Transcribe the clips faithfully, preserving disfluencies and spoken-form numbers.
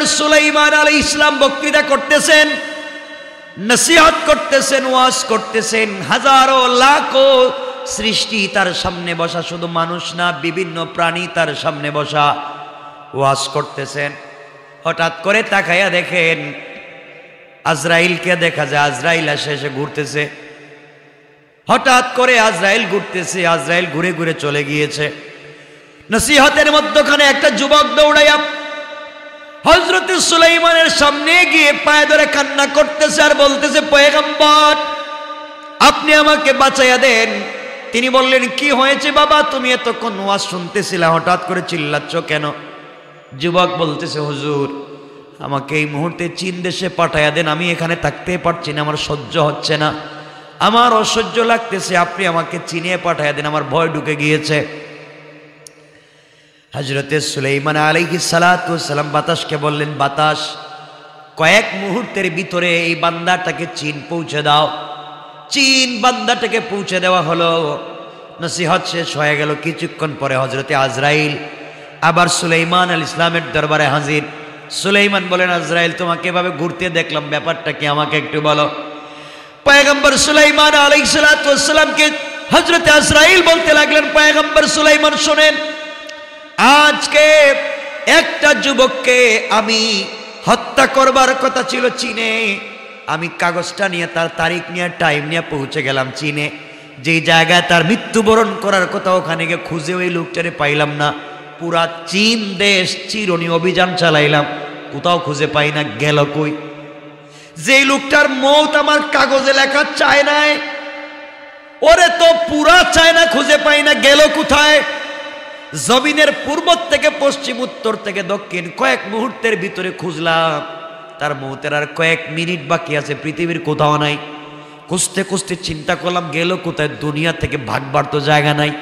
पैगम्बर सुलाइमान अलैहिस्सलाम बक्तृता करते सेन, नसीहत करते सेन, वाज करते सेन, हजारों लाखों सृष्टि तार सामने बसा, शुद्ध मानुष ना विभिन्न प्राणी तार सामने बसा वाज करते सेन। हठात् करे ताकाया देखें आजराइल के देखा जाए आजराइल आशे से घूरते से, हठात् करे आजराइल घूरते से, आजराइल घुरे घुरे चले गए छे। नसीहतेर मध्यखाने एक जुबक दौड़ाया हजरत सुलाइमानेर सामने गिये पाये धरे कान्ना करतेछे आर बोलतेछे पैगम्बर आपनि आमाके बाँचाइया देन। तिनि बोललेन कि होयेछे बाबा तुमि एतक्षण ओयाज शुनतेछिले हठात् करे चिल्लाच्छ केन? जुबक बोलतेछे हुजूर आमाके एइ मुहूर्ते चीन देशे पाठाइया देन, आमि एखाने थाकते पारछि ना, आमार सह्य हच्छे ना, आमार असह्य लागतेछे, आपनि आमाके चीने पाठाइया देन, आमार भय ढुके गियेछे। हजरते सुलाइमान अलैहिस्सलाम बतास के बोलें बतास कयेक मुहूर्तेर भितरे एई बान्दाटाके चीन पहुँचे दाओ। चीन बान्दाटाके पहुँचे देवा हलो। नसीहत शेष हये गेल। किछुक्षण परे हजरते आजराइल आबार सुलाइमान अलैहिस्सलामेर दरबारे हाजिर। सुलाइमान बोलेन आजराइल तुम्हें एभाबे घुरते देखलाम, ब्यापारटा कि आमाके एकटु बलो। पैगम्बर सुलाइमान अलैहिस्सलाम के हजरते आजराइल बोलते लागलेन पैगम्बर सुलाइमान शुनेन आज के एक जुबक के आमी हत्या करबार कथा छिलो चीने, आमी कागजटा निये तार तारीख निये टाइम निये पहुँचे गेलाम चीने, जे जायगाय तार मृत्युबरण करार कथा ओखाने गिये खुजे ओई लोकटारे पाइलाम ना, पुरा चीन देश चिरणी अभियान चालाइलाम कोथाओ खुजे पाई ना, गेलो कोई? जे लोकटार मौत आमार कागजे लेखा चायनाय ओरे तो पुरा चायना खुजे पाई ना, गेलो कोथाय? जमीनेर पूर्व थेके पश्चिम उत्तर थेके दक्षिण कयेक मुहूर्तेर भितरे खुजलाम, तार मौतेर आर कयेक मिनिट बाकी आछे, पृथिवीर कोथाओ नाई। खुजते खुजते चिंता करलाम गेलो कोथाय, दुनिया थेके भागबार तो जायगा नाई,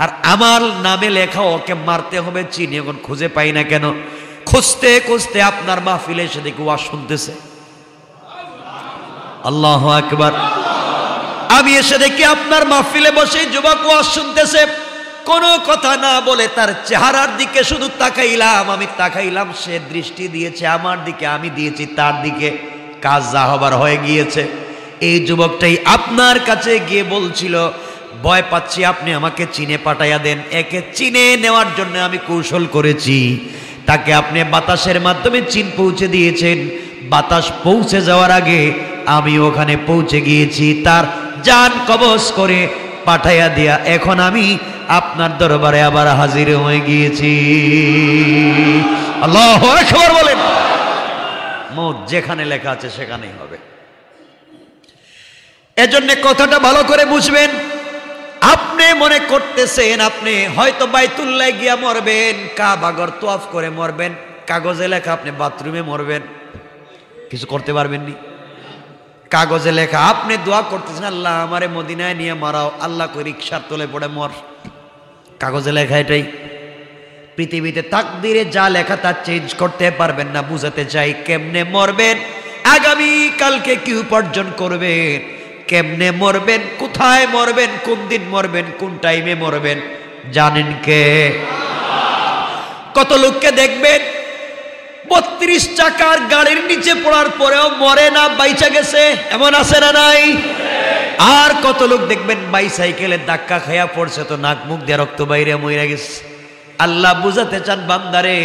आर आमार नामे लेखा ओके मारते होबे चीने, एखन खुजे पाई ना केन? खुजते खुजते आपनार महफिले एसे देखि ओयाज शुनतेछे। आल्लाहु आकबर। आमि एसे देखि आपनार महफिले बसे जुबक ओयाज शुनतेछे, कोनो कथा ना बोले तार चेहरार दिके शुधु ताकाइलाम, आमी ताकाइलाम, से दृष्टि दिएछे आमार दिके, आमी दिएछि तार दिके, काज जा होबार हये गिएछे। एई जुबकटाई आपनार काछे गिये बोलछिलो भय पाच्छि आपनि आमाके चीने पाठाइया देन, एके चीने नेওয়ার জন্য आमी कौशल करेछि, ताके आपनि बातासेर माध्यमे चीन पौঁছে दिएछेन, बातास पौঁছে যাওয়ার आगे आमी ओखाने पौঁছে गिएछि, तार जान कबज करे पाठाइया दिया, एखन आमी आपनार दरबारे आबार हाजिर हये गिएछि। आल्लाहु आकबर बोलेन। मौत जेखाने लेखा आछे सेखानेई होबे। एजন্য कथाटा भालो करे बुझबेन। आपनि मने करतेछेन आपनि हयतो बायतुल्लाह गिया मरबेन, काबा घर तवाफ करे मरबेन, कागजे लेखा आपनि बाथरूमे मरबेन, किछु करते पारबेन ना। कागजे लेखा आपने दुआ करतेছেন আল্লাহ আমারে মদিনায় নিয়ে মারাও, আল্লাহ কই রিকশার তলে পড়ে মর। কাগজে লেখা এটাই। পৃথিবীতে তাকদীরে যা লেখা তা চেঞ্জ করতে পারবেন না। বুঝাতে চাই কেমনে মরবেন, আগামী কালকে কি উপার্জন করবেন, কেমনে মরবেন, কোথায় মরবেন, কোন দিন মরবেন, কোন টাইমে মরবেন, জানেন কে? আল্লাহ। কত লোককে দেখবেন बत्रीस चाकार गाड़ीर नीचे पड़ार परेओ मरे ना, बाइचा गेछे, एमन आछे ना नाई? आर कत लोक देखबेन बाइसाइकेले धक्का खाया पड़छे तो नाक मुख दिया रक्त बाइरे मइरा गेछे। आल्लाह बुझाते चान बान्दारे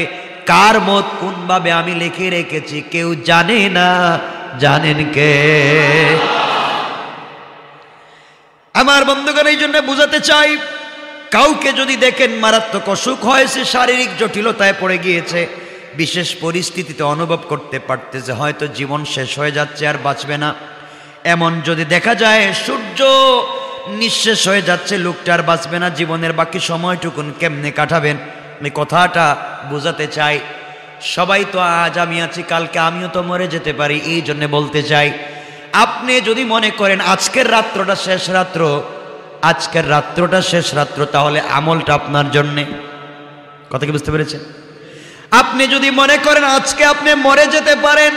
कार मौत कोन भावे आमी लिखे रेखेछि केउ जाने ना, जानेन के? आमार बंधुगण एई जन्य बुझाते चाइ काउके जदि देखेन मारात्मक असुख हयेछे, शारीरिक जटिलताय पड़े गियेछे, विशेष परिस्थितिते अनुभव करते पारतेछे हयतो जीवन शेष हये जाच्छे आर बाँचबे ना, एमन जदि देखा जाए सूर्य निश्शेष हये जाच्छे, लोकटा आर बाँचबे ना, जीवनेर बाकी समयटुकुन केमने काटाबेन? आमि कथाटा बोझाते चाइ। सबाई तो आज आमि आछि, कालके आमिओ तो मरे जेते पारि, एई जन्य बोलते चाइ आपनि जदि मने करेन आजकेर रात्रटा शेष रात्र, आजकेर रात्रटा शेष रात्र, ताहले आमलटा आपनार जन्य। कथा कि बुझते पेरेছেন? আপনি যদি মনে করেন আজকে আপনি মরে যেতে পারেন,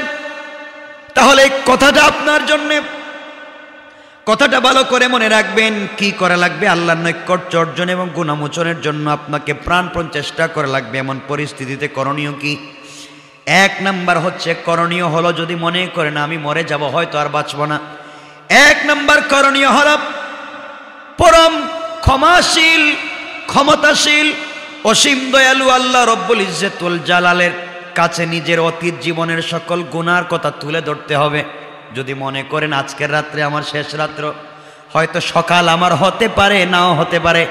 তাহলে কথাটা আপনার জন্য। কথাটা ভালো করে মনে রাখবেন। কি করা লাগবে? আল্লাহর নৈকট্য অর্জন এবং গুনাহমোচনের জন্য আপনাকে প্রাণপণ চেষ্টা করা লাগবে। এমন পরিস্থিতিতে করণীয় কি? एक नम्बर होच्छे करणीय हलो जदि मने करेन आमी मरे जाबो होयतो आर बाँचबो ना एक नम्बर करणीय हलो परम क्षमाशील क्षमताशील असीम दयालु आल्लाह रब्बुल इज्जतुल जालालेर काछे निजेर अतीत जीवनेर सकल गुनार कथा तुले धरते होबे जदि मने करेन आजकेर रात्रे आमार शेष रात्र होयतो सकाल आमार होते पारे नाओ होते पारे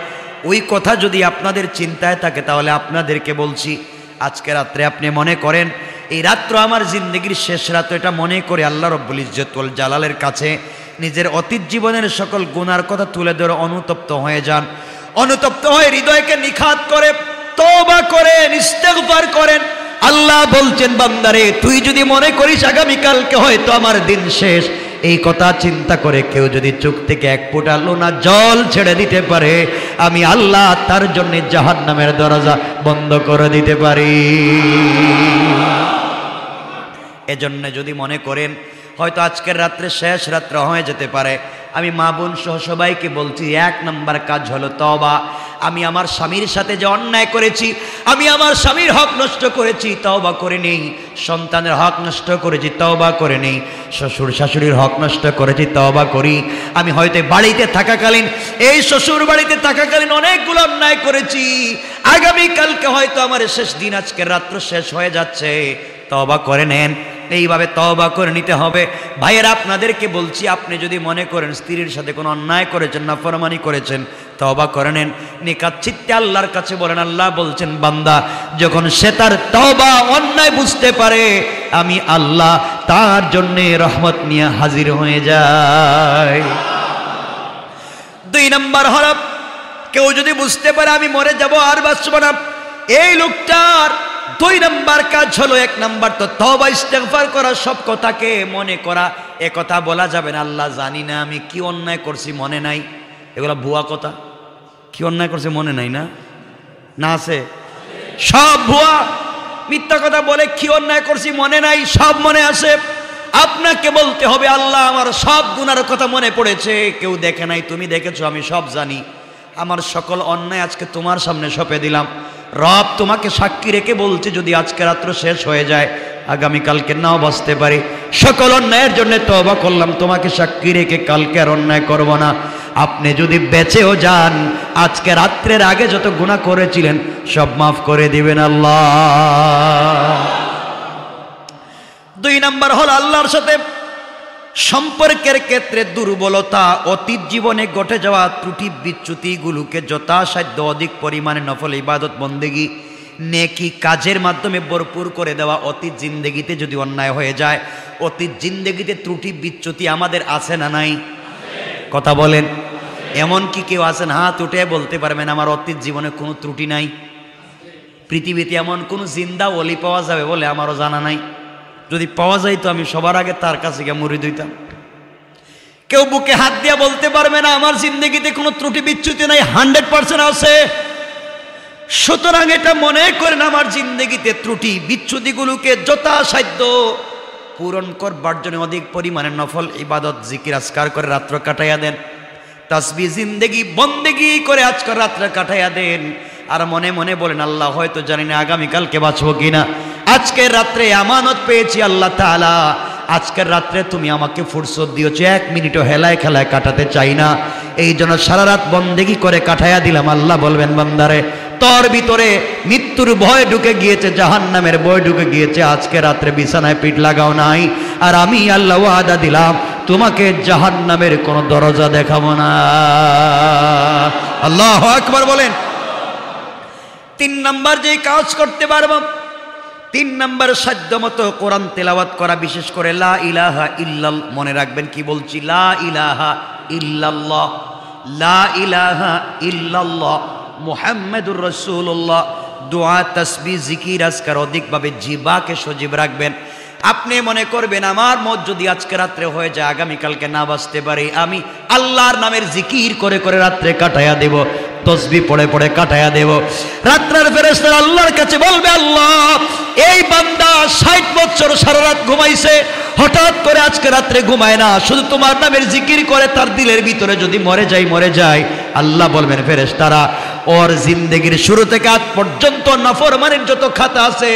ओई कथा जदि आपनादेर चिंताय थाके ताहले आपनादेरके बोलछि आजके रात्रे आपनि मने करेन ए रात्र आमार जिंदगीर शेष रात एटा मने करे आल्लाह रब्बुल इज्जतुल जालालेर काछे निजेर अतीत जीवनेर सकल गुनार कथा तुले धरे अनुतप्त हये जान अनुतप्त हये हृदयके निखात करे तौबा करेन इस्तिगफार करेन आल्लाह बोलछेन बान्दारे तुई जदि मने करिस आगामी कालके हयतो आमार दिन शेष এই কথা চিন্তা করে কেউ যদি চোখ থেকে এক ফোঁটা লোনা জল ছেড়ে দিতে পারে আমি আল্লাহ তার জন্য জাহান্নামের দরজা বন্ধ করে দিতে পারি এজন্য যদি মনে করেন হয়তো আজকের রাতে শেষ রাত হয়ে যেতে পারে আমি মা বোন সহ সবাইকে বলছি এক নাম্বার কাজ হলো তওবা আমি আমার স্বামীর সাথে যে অন্যায় করেছি আমি আমার স্বামীর হক নষ্ট করেছি তওবা করে নেই সন্তানের হক নষ্ট করেছি তওবা করে নেই শ্বশুর শাশুড়ির হক নষ্ট করেছি তওবা করি আমি হয়তো বাড়িতে থাকাকালীন এই শ্বশুর বাড়িতে থাকাকালীন অনেকগুলো অন্যায় করেছি আগামী কালকে হয়তো আমার শেষ দিন আজকে রাত শেষ হয়ে যাচ্ছে তওবা করে নেন এইভাবে তওবা করে নিতে হবে ভাইয়েরা আপনাদেরকে বলছি আপনি যদি মনে করেন স্ত্রীর সাথে কোনো অন্যায় করেছেন নাফরমানি করেছেন তওবা করে নেন নিকাচ্ছিতে আল্লাহর কাছে বলেন আল্লাহ বলছেন বান্দা যখন সে তার তওবা অন্যায় বুঝতে পারে আমি আল্লাহ তার জন্য রহমত নিয়ে হাজির হয়ে যায় দুই নম্বর হলো কেউ যদি বুঝতে পারে আমি মরে যাব আর বাঁচব না এই লোকটার দুই নাম্বার কাজ হলো এক নাম্বার তো তওবা ইস্তেগফার করা সব কথাকে মনে করা এই কথা বলা যাবে না আল্লাহ জানি না আমি কি অন্যায় করছি মনে নাই এগুলা ভুয়া কথা কি অন্যায় করছে মনে নাই না না আছে সব ভুয়া মিথ্যা কথা বলে কি অন্যায় করছি মনে নাই সব মনে আছে আপনাকে বলতে হবে আল্লাহ আমার সব গুনার কথা মনে পড়েছে কেউ দেখে নাই তুমি দেখেছো আমি সব জানি আমার সকল অন্যায় আজকে তোমার সামনে সঁপে দিলাম রব তোমাকে সাক্ষী রেখে বলছি যদি আজকে রাত্র শেষ হয়ে যায় আগামী কালকে নাও বাঁচতে পারি সকল অন্যায়ের জন্য তওবা করলাম তোমাকে সাক্ষী রেখে কালকে আর অন্যায় করব না আপনি যদি বেঁচেও যান আজকে রাতের আগে যত গুনাহ করেছিলেন সব মাফ করে দিবেন আল্লাহ দুই নাম্বার হলো আল্লাহর সাথে সম্পর্কের ক্ষেত্রে দুর্বলতা অতীত জীবনে ঘটে যাওয়া ত্রুটি বিচ্যুতিগুলোকে যথাসাধ্য অধিক পরিমাণে নফল ইবাদত বন্দেগী নেকি কাজের মাধ্যমে ভরপুর করে দেওয়া অতীত জিন্দেগিতে যদি অন্যায় হয়ে যায় অতীত জিন্দেগিতে ত্রুটি বিচ্যুতি আমাদের আছে না নাই কথা বলেন এমন কি কেউ আছেন হাত উঠে বলতে পারবেন আমার অতীত জীবনে কোনো ত্রুটি নাই পৃথিবীতে এমন কোনো জিন্দা ওলি পাওয়া যাবে বলে আমারও জানা নাই যদি পাওয়া যায় তো আমি সবার আগে তার কাছে গিয়ে মুড়ি দিতাম কেউ বুকে হাত দিয়ে বলতে পারবে না আমার জিন্দেগিতে কোনো ত্রুটি বিচ্যুতি নাই হান্ড্রেড পার্সেন্ট আছে সুতরাং এটা মনে করেন আমার জিন্দেগিতে ত্রুটি বিচ্যুতিগুলোকে যথাসাধ্য পূরণ করবার জন্য অধিক পরিমাণে নফল ইবাদত জিকির আজকার করে রাত্র কাটাইয়া দেন তাসবিহ জিন্দেগি বন্দেগি করে আজকার রাত্র কাটাইয়া দেন আর মনে মনে বলেন আল্লাহ হয়তো জানি না আগামীকালকে বাঁচবো কিনা আজকের রাত্রে আমানত পেয়েছি আল্লাহ তাআলা আজকের রাত্রে তুমি আমাকে ফুরসত দিয়েছো এক মিনিটও হেলায় খেলায় কাটাতে চাই না এই জন্য সারা রাত বন্দেগি করে কাটাইয়া দিলাম আল্লাহ বলবেন বান্দারে তোর ভিতরে মৃত্যুর ভয় ঢুকে গিয়েছে জাহান্নামের ভয় ঢুকে গিয়েছে আজকে রাতে বিছানায় পিঠ লাগাও নাই আর আমি আল্লাহ ওয়াদা দিলাম তোমাকে জাহান্নামের কোনো দরজা দেখাবো না আল্লাহু আকবার বলেন তিন নাম্বার যে কাজ করতে পারবো তিন নাম্বার সাধ্যমতো কোরআন তেলাওয়াত করা বিশেষ করে লা ইলাহা ইল্লাল্লাহ মনে রাখবেন কি বলছি লা ইলাহা ইল্লাল্লাহ লা ইলাহা ইল্লাল্লাহ মুহাম্মাদুর রাসূলুল্লাহ দোয়া তাসবিহ জিকির আজকার অধিকভাবে জিবাকে সজীব রাখবেন আপনি মনে করবেন আমার মত যদি আজকে রাতে হয়ে যায় আগামী কালকে না বাঁচতে পারি আমি আল্লাহর নামের জিকির করে করে রাতে কাটায়া দেব তসবিহ পড়ে পড়ে কাটায়া দেব রাতের ফেরেশতারা আল্লাহর কাছে বলবে আল্লাহ এই বান্দা ষাট বছর সারা রাত ঘুমাইছে হঠাৎ করে আজকে রাতে ঘুমায় না শুধু তোমার নামের জিকির করে তার দিলের ভিতরে যদি মরে যায় মরে যায় আল্লাহ বলবেন ফেরেশতারা और जिंदगी शुरू तक आज पर्यंत नफरमानिर जो खाता आछे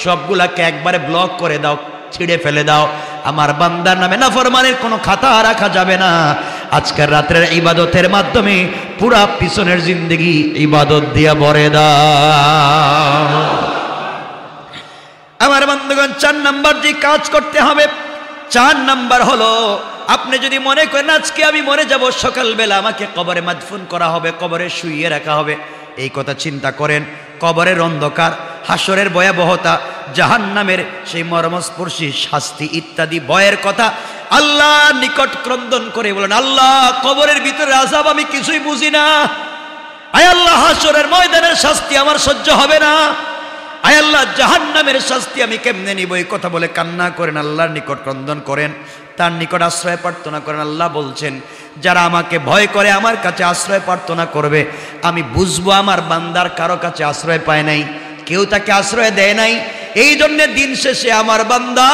सबगुलाके एकबारे ब्लक करे दाओ छिड़े फेले दाओ आमार बान्दार नामे नाफरमानिर कोनो खाता रखा जाबे ना। आजकेर रात्रेर इबादतेर माध्यमे पूरा पिछनेर जिंदगी इबादत दिया भरे दाओ। आमार बंधुगण चार नम्बर जे काज करते हबे चार नम्बर हलो अपनी जो मने करें आज के मरे जाब सकाल बेला कबरे मदफुन करा होबे कबरे शुइये रखा होबे एई कथा चिंता करें कबरेर अंधकार हाशरेर भयाबहता जहन्नामेर सेई मर्मस्पर्शी शास्ति इत्यादि भयेर कथा आल्लाह निकट क्रंदन करे बोलेन आल्लाह कबरेर भितरे आजाब आमि किछुई बुझि ना। आय आल्लाह हाशरेर मयदानेर शास्ति आमार सह्य होबे ना। आय आल्लाह जहन्नामेर शास्ति आमि केमने निब एई कथा बोले कान्ना करेन आल्लाहर निकट क्रंदन करें तार निकट आश्रय प्रार्थना करें। आल्लाह बोलছেন যারা আমাকে ভয় করে আমার কাছে আশ্রয় প্রার্থনা করবে আমি বুঝবো আমার বান্দার কারো কাছে আশ্রয় পায় নাই কেউ তাকে আশ্রয় দেয় নাই এই জন্য দিন শেষে আমার বান্দা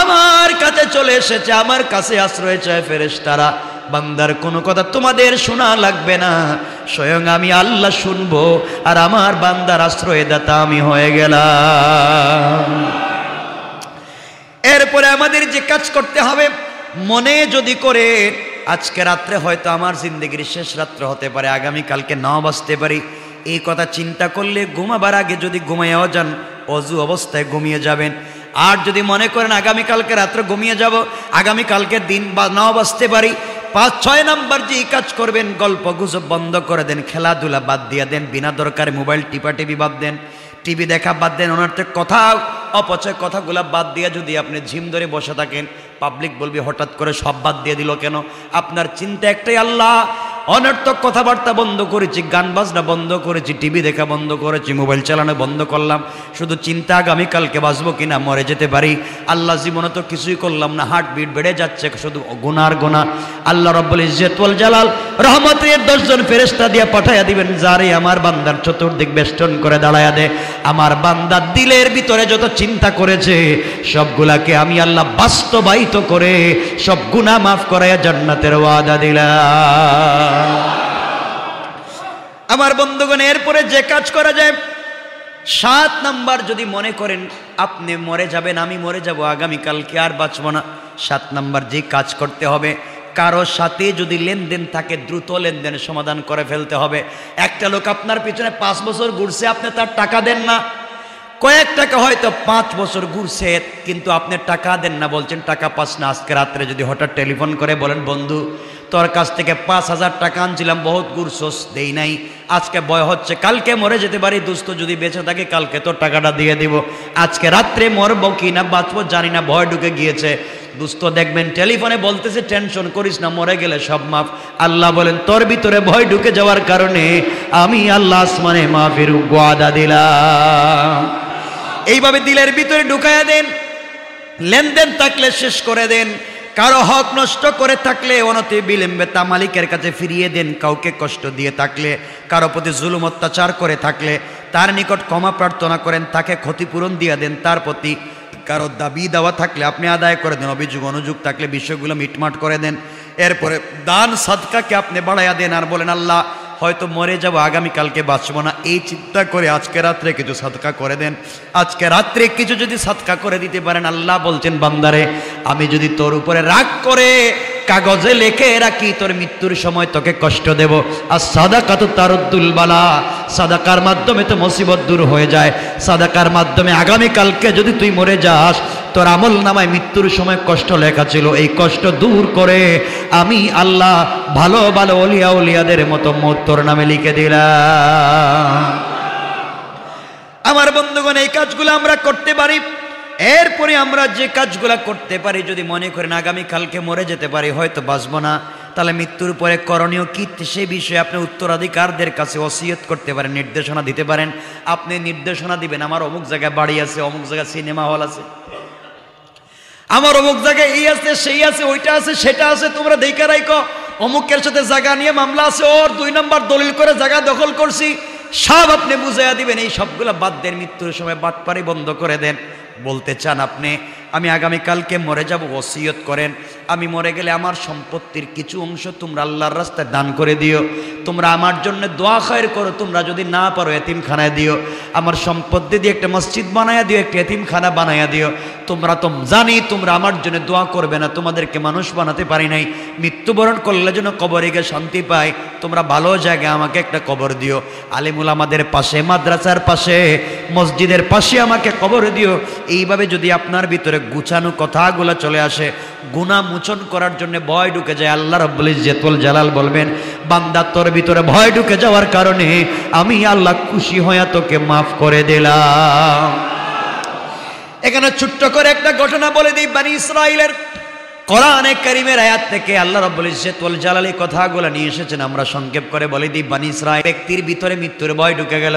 আমার কাছে চলে এসেছে আমার কাছে আশ্রয় চায় ফেরেশতারা বান্দার কোনো কথা তোমাদের শোনা লাগবে না স্বয়ং আমি আল্লাহ শুনবো আর আমার বান্দার আশ্রয়দাতা আমি হয়ে গেলাম। এরপরে আমাদের যে কাজ করতে হবে মনে যদি করে আজকে রাতে হয়তো আমার জিন্দেগির শেষ রাত হতে পারে আগামী কালকে নাও বাঁচতে পারি এই কথা চিন্তা করলে ঘুমাবার আগে যদি ঘুমিয়েও যান অজু অবস্থায় ঘুমিয়ে যাবেন। আর যদি মনে করেন আগামী কালকে রাতে ঘুমিয়ে যাব আগামী কালকে দিন নাও বাঁচতে পারি পাঁচ ছয় নাম্বার যে কাজ করবেন গল্প গুজব বন্ধ করে দেন খেলাধুলা বাদ দিয়ে দেন বিনা দরকারে মোবাইল টিপাটিপি বাদ দেন টিভি দেখা বাদ দেন অনর্থে কথা अपचय कथागुला बद दिए जो अपनी झिम धरे बसा थकें पब्लिक बोल हठात कर सब बद दिए दिल क्या आपनर चिंता एकटाई आल्लाह अनर्थक कथाबार्ता बंद करेছি गान बाजना बंद करेছি टीवी देखा बंद करेছি मोबाइल चालानो बंद करलाम शुधु चिंता आगामी कालके बाँचबो किना मरे जेते पारी आल्लाह जीवने तो किछुई करलाम ना हार्ट बीट बेड़े जाच्छे शुधु गुनार गुना। आल्लाह रब्बुल इज्जत वल जलाल रहमतेर दस जन फेरेश्ता दिया पाठाया दिबेन जारे आमार बान्दार चतुर्दिक बेष्टन करे दाड़ाया दे आमार बान्दा दिलेर भितरे जत चिंता करेছে सबगुलाके आमी आल्लाह बास्तबायित करे सब गुनाह माफ कराया जान्नातेर वादा दिलाम। আমার বন্ধুগণ এরপরে যে কাজ করা যায় সাত নাম্বার যদি মনে করেন আপনি মরে যাবেন আমি মরে যাব আগামী কালকে আর বাঁচব না সাত নাম্বার যে কাজ করতে হবে কারো সাথে যদি লেনদেন থাকে দ্রুত লেনদেনের সমাধান করে ফেলতে হবে। একটা লোক আপনার পিছনে পাঁচ বছর ঘুরছে আপনি তার টাকা দেন না কয়েক টাকা হয়তো পাঁচ বছর ঘুরছে কিন্তু আপনি টাকা দেন না বলছেন টাকা পাস না আজকে রাতে যদি হঠাৎ টেলিফোন করে বলেন বন্ধু তোর কাছ থেকে পাঁচ হাজার টাকা আনছিলাম বহুত ঘুরছস দেই নাই আজকে ভয় হচ্ছে কালকে মরে যেতে পারি দোস্ত যদি বেঁচে থাকে কালকে তোর টাকাটা দিয়ে দিব আজকে রাত্রে মরব কি না বাঁচব জানি না ভয় ঢুকে গিয়েছে দোস্ত দেখবেন টেলিফোনে বলতেছে টেনশন করিস না মরে গেলে সব মাফ। আল্লাহ বলেন তোর ভিতরে ভয় ঢুকে যাওয়ার কারণে আমি আল্লাহ আসমানে মাফের ওয়াদা দিলাম। এইভাবে দিলের ভিতরে ঢুকায়া দেন লেনদেন থাকলে শেষ করে দেন কারো হক নষ্ট করে থাকলে অনতি বিলম্বে তা মালিকের কাছে ফিরিয়ে দেন কাউকে কষ্ট দিয়ে থাকলে কারো প্রতি জুলুম অত্যাচার করে থাকলে তার নিকট ক্ষমা প্রার্থনা করেন তাকে ক্ষতিপূরণ দিয়ে দেন তার প্রতি কারো দাবি দাওয়া থাকলে আপনি আদায় করে দেন অভিযোগ অনুযোগ থাকলে বিষয়গুলো মিটমাট করে দেন। এরপরে দান সাদকাকে আপনি বাড়াইয়া দেন আর বলেন আল্লাহ হয়তো মরে যাব আগামীকালকে বাঁচব না এই চিন্তা করে আজকে রাত্রে কিছু সাদকা করে দেন আজকে রাত্রে কিছু যদি সাদকা করে দিতে পারেন আল্লাহ বলছেন বান্দারে আমি যদি তোর উপরে রাগ করে কাগজে লিখে রাখি তোর মৃত্যুর সময় তোকে কষ্ট দেব আর সাদাকাতু তারুদ্দুল বালা সাদাকার মাধ্যমে তো মুসিবত দূর হয়ে যায় সাদাকার মাধ্যমে আগামীকালকে যদি তুই মরে যাস তোর আমল নামায় মৃত্যুর সময় কষ্ট লেখা ছিল এই কষ্ট দূর করে আমি আল্লাহ ভালো ভালো অলিয়া অলিয়াদের মতো মত তোর নামে লিখে দিলাম। আমার বন্ধুগণ এই কাজগুলো আমরা করতে পারি। এরপরে আমরা যে কাজগুলো করতে পারি যদি মনে করেন আগামীকালকে মরে যেতে পারি হয়তো বাঁচব না তাহলে মৃত্যুর পরে করণীয় কী সে বিষয়ে আপনি উত্তরাধিকারদের কাছে ওসিয়ত করতে পারেন নির্দেশনা দিতে পারেন আপনি নির্দেশনা দিবেন আমার অমুক জায়গায় বাড়ি আছে অমুক জায়গায় সিনেমা হল আছে আমার অমুক জায়গায় এই আছে সেই আছে ওইটা আছে সেটা আছে তোমরা দেখে রাখো অমুকের সাথে জায়গা নিয়ে মামলা আছে ওর দুই নম্বর দলিল করে জায়গা দখল করছি সব আপনি বুঝাইয়া দিবেন এই সবগুলো বাদ দেন মৃত্যুর সময় বাটপারি বন্ধ করে দেন বলতে চান আপনি আমি আগামীকালকে মরে যাব ওসিয়ত করেন আমি মরে গেলে আমার সম্পত্তির কিছু অংশ তোমরা আল্লাহর রাস্তায় দান করে দিও তোমরা আমার জন্য দোয়া খায়ের করো তোমরা যদি না পারো এতিমখানায় দিও আমার সম্পত্তি দিয়ে একটা মসজিদ বানায়া দিও একটা এতিমখানা বানায়া দিও তোমরা তো জানি তোমরা আমার জন্য দোয়া করবে না তোমাদেরকে মানুষ বানাতে পারি নাই মৃত্যুবরণ করলে যেন কবরে গিয়ে শান্তি পায় তোমরা ভালো জায়গায় আমাকে একটা কবর দিও আলেম উলামাদের পাশে মাদ্রাসার পাশে মসজিদের পাশে আমাকে কবর দিও এইভাবে যদি আপনার ভিতরে গুছানো কথাগুলো চলে আসে গুনাহ মোচন করার জন্য ভয় ঢুকে যায় আল্লাহ রাব্বুল ইজ্জতুল জালাল বলবেন বান্দা তোর ভিতরে ভয় ঢুকে যাওয়ার কারণে আমি আল্লাহ খুশি হয়ে তোকে maaf করে দিলাম এখানে ছোট্ট করে একটা ঘটনা বলে দেই বনি ইসরাঈলের কোরআনে কারীমের আয়াত থেকে আল্লাহ রাব্বুল ইজ্জতুল জালাল এই কথাগুলো নিয়ে এসেছেন আমরা সংক্ষেপ করে বলে দেই বনি ইসরাঈল ব্যক্তির ভিতরে মৃত্যুর ভয় ঢুকে গেল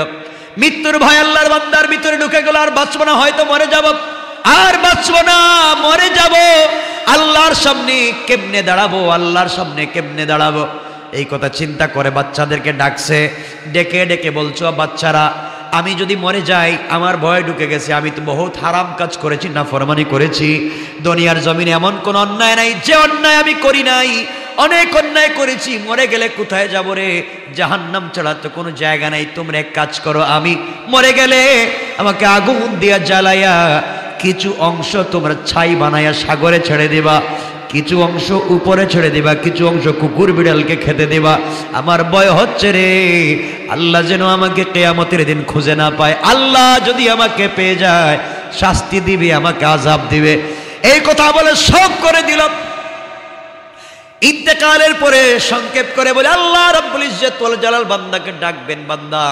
মৃত্যুর ভয় আল্লাহর বান্দার ভিতরে ঢুকে গেল আর বাঁচব না হয়তো মরে যাব আর বাঁচব না মরে যাব আল্লাহর সামনে কেমনে দাঁড়াবো আল্লাহর সামনে কেমনে দাঁড়াবো এই কথা চিন্তা করে বাচ্চাদেরকে ডাকছে ডেকে ডেকে বলছো বাচ্চারা আমি যদি মরে যাই আমার ভয় ঢুকে গেছে আমি তো বহুত হারাম কাজ করেছি না ফরমানি করেছি দুনিয়ার জমিনে এমন কোন অন্যায় নাই যে অন্যায় আমি করি নাই অনেক অন্যায় করেছি মরে গেলে কোথায় যাব রে জাহান্নাম ছাড়া তো কোনো জায়গা নাই তোমরা এক কাজ করো আমি মরে গেলে আমাকে আগুন দিয়া জ্বালায়া কিছু অংশ তোমরা ছাই বানায়া সাগরে ছেড়ে দিবা কিছু অংশ উপরে ছেড়ে দিবা কিছু অংশ কুকুর বিড়ালকে খেতে দিবা আমার ভয় হচ্ছে রে আল্লাহ যেন আমাকে কিয়ামতের দিন খুঁজে না পায় আল্লাহ যদি আমাকে পেয়ে যায় শাস্তি দিবে আমাকে আযাব দিবে এই কথা বলে শোক করে দিল ইন্তেকালের পরে সংক্ষেপ করে বলে আল্লাহ রাব্বুল ইজ্জতুল জালাল বান্দাকে ডাকবেন বান্দা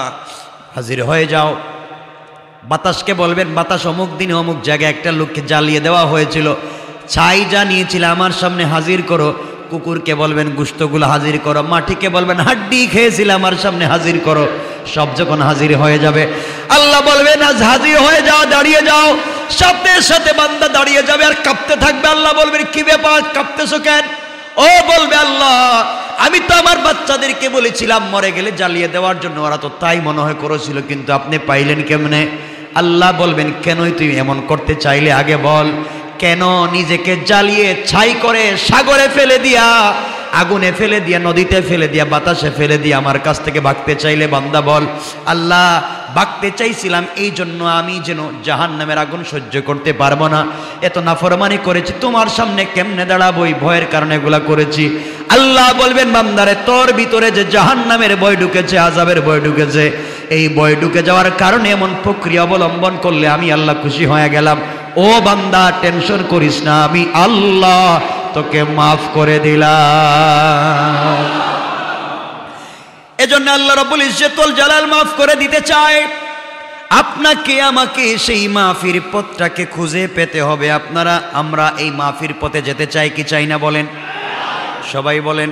হাজির হয়ে যাও বাতাসকে বলবেন বাতাস অমুক দিনে অমুক জায়গায় একটা লোককে জ্বালিয়ে দেওয়া হয়েছিল ছাই জানিয়েছিল আমার সামনে হাজির করো কুকুরকে বলবেন গোশতগুলো হাজির করো মাটিকে বলবেন হাড্ডি খেয়েছিল আমার সামনে হাজির করো সব যখন হাজির হয়ে যাবে আল্লাহ বলবেন আজ হাজির হয়ে যাও দাঁড়িয়ে যাও সাথে সাথে বান্দা দাঁড়িয়ে যাবে আর কাঁপতে থাকবে আল্লাহ বলবেন কি ব্যাপার কাঁপতেছো কেন ও বলবে আল্লাহ আমি তো আমার বাচ্চাদেরকে বলেছিলাম মরে গেলে জ্বালিয়ে দেওয়ার জন্য ওরা তো তাই মনে হয় করেছিল কিন্তু আপনি পাইলেন কেমনে আল্লাহ বলবেন কেনই তুই এমন করতে চাইলে আগে বল কেন নিজেকে জ্বালিয়ে ছাই করে সাগরে ফেলে দিয়া আগুনে ফেলে দিয়া নদীতে ফেলে দিয়া বাতাসে ফেলে দিয়া আমার কাছ থেকে ভাগতে চাইলে বান্দা বল আল্লাহ ভাগতে চাইছিলাম এই জন্য আমি যেন জাহান্নামের আগুন সহ্য করতে পারবো না এত নাফরমানি করেছি তোমার সামনে কেমনে দাঁড়াবো এই ভয়ের কারণে এগুলা করেছি আল্লাহ বলবেন বান্দারে তোর ভিতরে যে জাহান্নামের ভয় ঢুকেছে আযাবের ভয় ঢুকেছে এই ভয় ঢুকে যাওয়ার কারণে এমন প্রক্রিয়া অবলম্বন করলে আমি আল্লাহ খুশি হয়ে গেলাম ও বান্দা টেনশন করিস না আমি আল্লাহ তোকে মাফ করে দিলাম এজন্য আল্লাহ রাব্বুল ইজ্জতুল জালাল মাফ করে দিতে চায় আপনাকে আমাকে সেই মাফির পথটাকে খুঁজে পেতে হবে আপনারা আমরা এই মাফির পথে যেতে চাই কি চাই না বলেন সবাই বলেন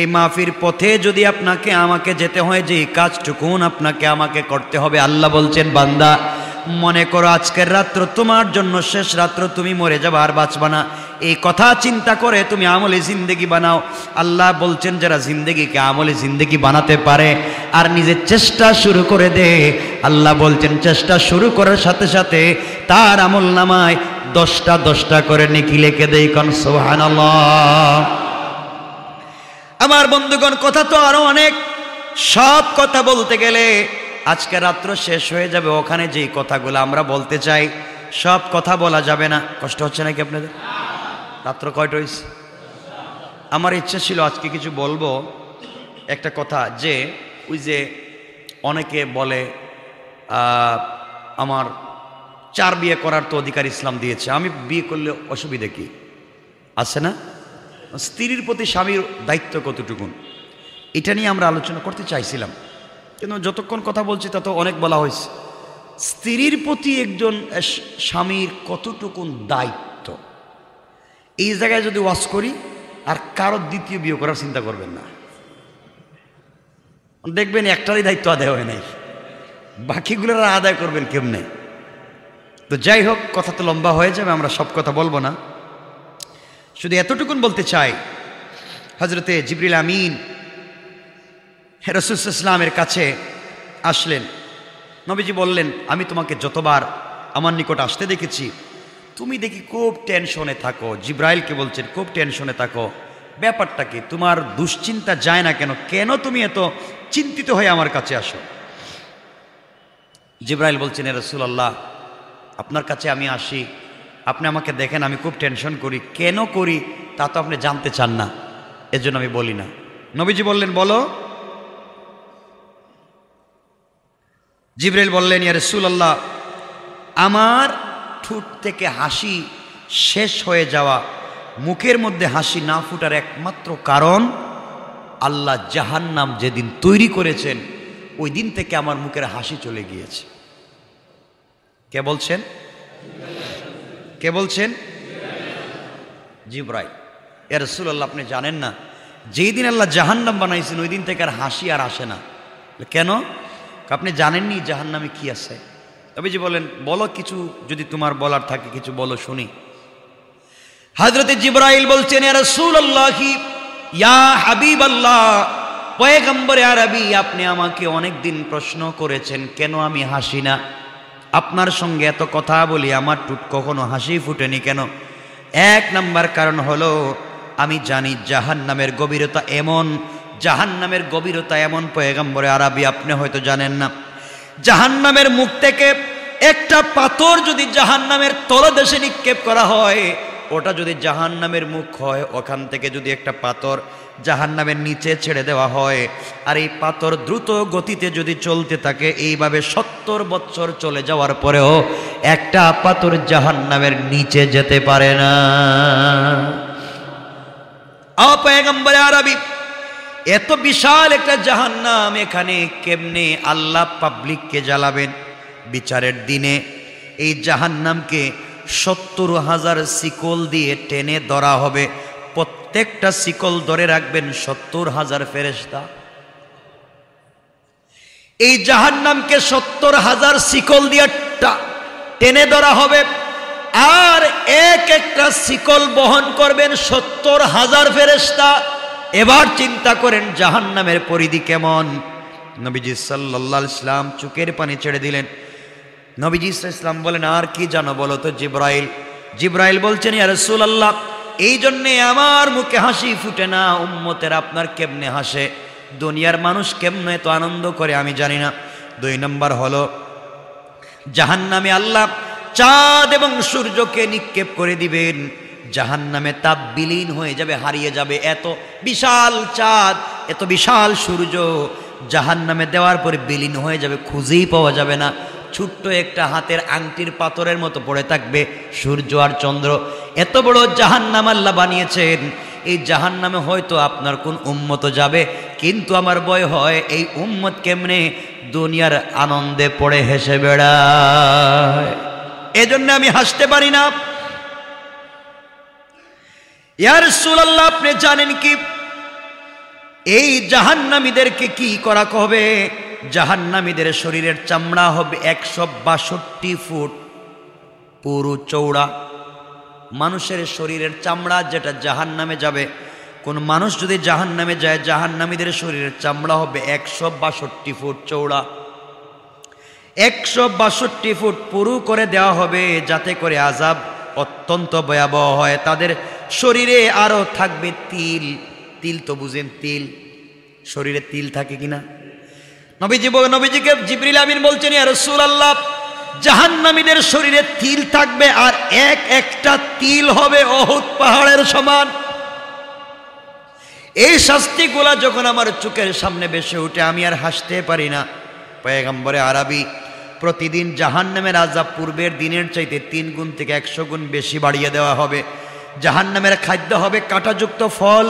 এই মাফির পথে যদি আপনাকে আমাকে যেতে হয় যে কাজটুকু আপনাকে আমাকে করতে হবে আল্লাহ বলছেন বান্দা মনে করো আজকের রাত্র তোমার জন্য শেষ রাত্র তুমি মরে যাবে আর বাঁচবা না এই কথা চিন্তা করে তুমি আমলে জিন্দেগি বানাও আল্লাহ বলছেন যারা জিন্দেগিকে আমলে জিন্দেগি বানাতে পারে আর নিজের চেষ্টা শুরু করে দে আল্লাহ বলছেন চেষ্টা শুরু করার সাথে সাথে তার আমল নামায় দশটা দশটা করে নেকি লিখে দেয় কোন সুবহানাল্লাহ আমার বন্ধুগণ কথা তো আরো অনেক সব কথা বলতে গেলে আজকে রাত্র শেষ হয়ে যাবে ওখানে যে কথাগুলো আমরা বলতে চাই সব কথা বলা যাবে না কষ্ট হচ্ছে নাকি আপনাদের রাত্র কয়টা হইছে আমার ইচ্ছা ছিল আজকে কিছু বলবো একটা কথা যে ওই যে অনেকে বলে আমার চার বিয়ে করার তো অধিকার ইসলাম দিয়েছে আমি বিয়ে করলে অসুবিধা কি আছে না স্ত্রীর প্রতি স্বামীর দায়িত্ব কতটুকু এটা নিয়ে আমরা আলোচনা করতে চাইছিলাম কিন্তু যতক্ষণ কথা বলছি তত অনেক বলা হয়েছে স্ত্রীর প্রতি একজন স্বামীর কতটুকু দায়িত্ব এই জায়গায় যদি ওয়াজ করি আর কারোর দ্বিতীয় বিয়ে করার চিন্তা করবেন না দেখবেন একটারই দায়িত্ব আদায় হয় নাই বাকিগুলোর আদায় করবেন কেমনে তো যাই হোক কথা তো লম্বা হয়ে যাবে আমরা সব কথা বলবো না শুধু এতটুকুন বলতে চাই হযরতে জিবরিল আমিন রাসূল ইসলামের কাছে আসলেন নবীজি বললেন আমি তোমাকে যতবার আমার নিকট আসতে দেখেছি तुम्हें देखी खूब टेंशने थको जिब्राइल के बोल खूब टेंशने थको ব্যাপারটা কি তোমার দুশ্চিন্তা যায় না কেন কেন তুমি এত চিন্তিত হয়ে আমার কাছে আসো জিব্রাইল বলছেন হে রাসূলুল্লাহ আপনার কাছে আমি আসি আপনি আমাকে দেখেন আমি খুব টেনশন করি কেন করি তা তো আপনি জানতে চান না এজন্য আমি বলি না নবীজি বললেন বলো জিব্রাইল বললেন ইয়া রাসূলুল্লাহ আমার ঠোঁট থেকে হাসি শেষ হয়ে যাওয়া मुखेर मध्य हासि ना फुटार एकमात्र कारण आल्ला जहन्नाम जेदिन तैरी करेछेन ओई दिन थेके आमार मुखेर हासि चले गियेछे के बोलछेन के बोलछेन जिब्राइल या रसूलुल्लाह आपनि जानेन ना जेई दिन आल्ला जहन्नाम बनाइछेन ओई दिन थेके आर हासि आर आसे ना केन आपनि जानेन नि जहन्नामे कि आछे तबे जे बोलेन बोलो किछु जोदि तुम्हार बोलार थाके किछु बोलो शुनि हजरत जिब्राइल बोलते ने रसूल अल्लाह या हबीब अल्लाह पैगम्बर आरबी आपने आमाके अनेक दिन प्रश्न करेछेन केनो आमी हासि ना आपनार संगे एतो कथा बोली आमार ठोट कखनो हासि फुटेनी केनो एक नम्बर कारण हलो आमी जानी जहन्नामेर गभीरता एमन जहन्नामेर गभीरता एमन पैगम्बर आरबी आपनि होयतो जानेन ना जहन्नामेर मुख थेके एकटा पाथर जोदि जहन्नामेर तलदेशे निक्षेप करा हय ওটা যদি জাহান্নামের মুখ হয় ওখান থেকে যদি একটা পাথর জাহান্নামের নিচে ছেড়ে দেওয়া হয় আর এই পাথর দ্রুত গতিতে যদি চলতে থাকে এইভাবে সত্তর বছর চলে যাওয়ার পরেও একটা পাথর জাহান্নামের নিচে যেতে পারে না আ পয়গম্বর আরবি এত বিশাল একটা জাহান্নাম এখানে কেমনে আল্লাহ পাবলিককে জ্বালাবেন বিচারের দিনে এই জাহান্নামকে सत्तर हजार शिकल दिए टेने धरा होबे प्रत्येकटा शिकल धरे राखबेन सत्तर हजार फेरेश्ता ए जहन्नाम के सत्तर हजार शिकल दिए टेने धरा होबे आर एक एकटा शिकल बहन करबेन सत्तर हजार फेरेश्ता एबार चिंता करें जहन्नामेर परिधि केमन नबीजी सल्लल्लाहु अलैहि वसल्लम चुकेर पानी छेड़े दिलेन नबीजी सल्लल्लाहु अलैहि वसल्लम बोलें जानो बोलो तो जिब्राइल जिब्राइल बोलছেন ইয়া রাসূলুল্লাহ এই জন্য আমার মুখে হাসি ফুটে না উম্মতের আপনার কেমনে হাসে দুনিয়ার মানুষ কেমনে তো আনন্দ করে আমি জানি না দুই নম্বর হলো জাহান্নামে আল্লাহ চাঁদ এবং সূর্যকে নিক্ষেপ করে দিবেন জাহান্নামে তাপ বিলীন হয়ে যাবে হারিয়ে যাবে এত বিশাল চাঁদ এত বিশাল সূর্য জাহান্নামে দেওয়ার পরে বিলীন হয়ে যাবে খুঁজেই পাওয়া যাবে না ছোট্ট একটা হাতের আংটির পাথরের মতো পড়ে থাকবে সূর্য আর চন্দ্র এত বড় জাহান্নাম আল্লাহ বানিয়েছেন এই জাহান্নামে হয়তো আপনার কোন উম্মত যাবে কিন্তু আমার ভয় হয় এই উম্মত কেমনে দুনিয়ার আনন্দে পড়ে হেসে বেড়ায় এজন্য আমি হাসতে পারি না ইয়া রাসূলুল্লাহ আপনি জানেন কি এই জাহান্নামীদেরকে কি করা হবে জাহান্নামীদের শরীরের চামড়া হবে একশো বাষট্টি ফুট পুরো চওড়া মানুষের শরীরের চামড়া যেটা জাহান্নামে যাবে কোন মানুষ যদি জাহান্নামে যায় জাহান্নামীদের শরীরের চামড়া হবে একশো বাষট্টি ফুট চওড়া একশো বাষট্টি ফুট পুরো করে দেওয়া হবে যাতে করে আযাব অত্যন্ত ভয়াবহ হয় তাদের শরীরে আরো থাকবে তিল তিল তো বুঝেন তিল শরীরে তিল থাকে কিনা नबीजी नबीजी के जिब्रील आमीन बोलছেন ইয়া রাসূলুল্লাহ জাহান্নামীদের শরীরে তিল থাকবে আর एक একটা তিল হবে উহুদ পাহাড়ের সমান এই শাস্তিগুলো যখন আমার চোখের সামনে ভেসে ওঠে আমি আর হাসতে পারি না পয়গম্বরে আরবী প্রতিদিন জাহান্নামের আযাব পূর্বের দিনের চাইতে তিন গুণ থেকে একশো গুণ বেশি বাড়িয়ে দেওয়া হবে জাহান্নামের খাদ্য হবে কাঁটাযুক্ত ফল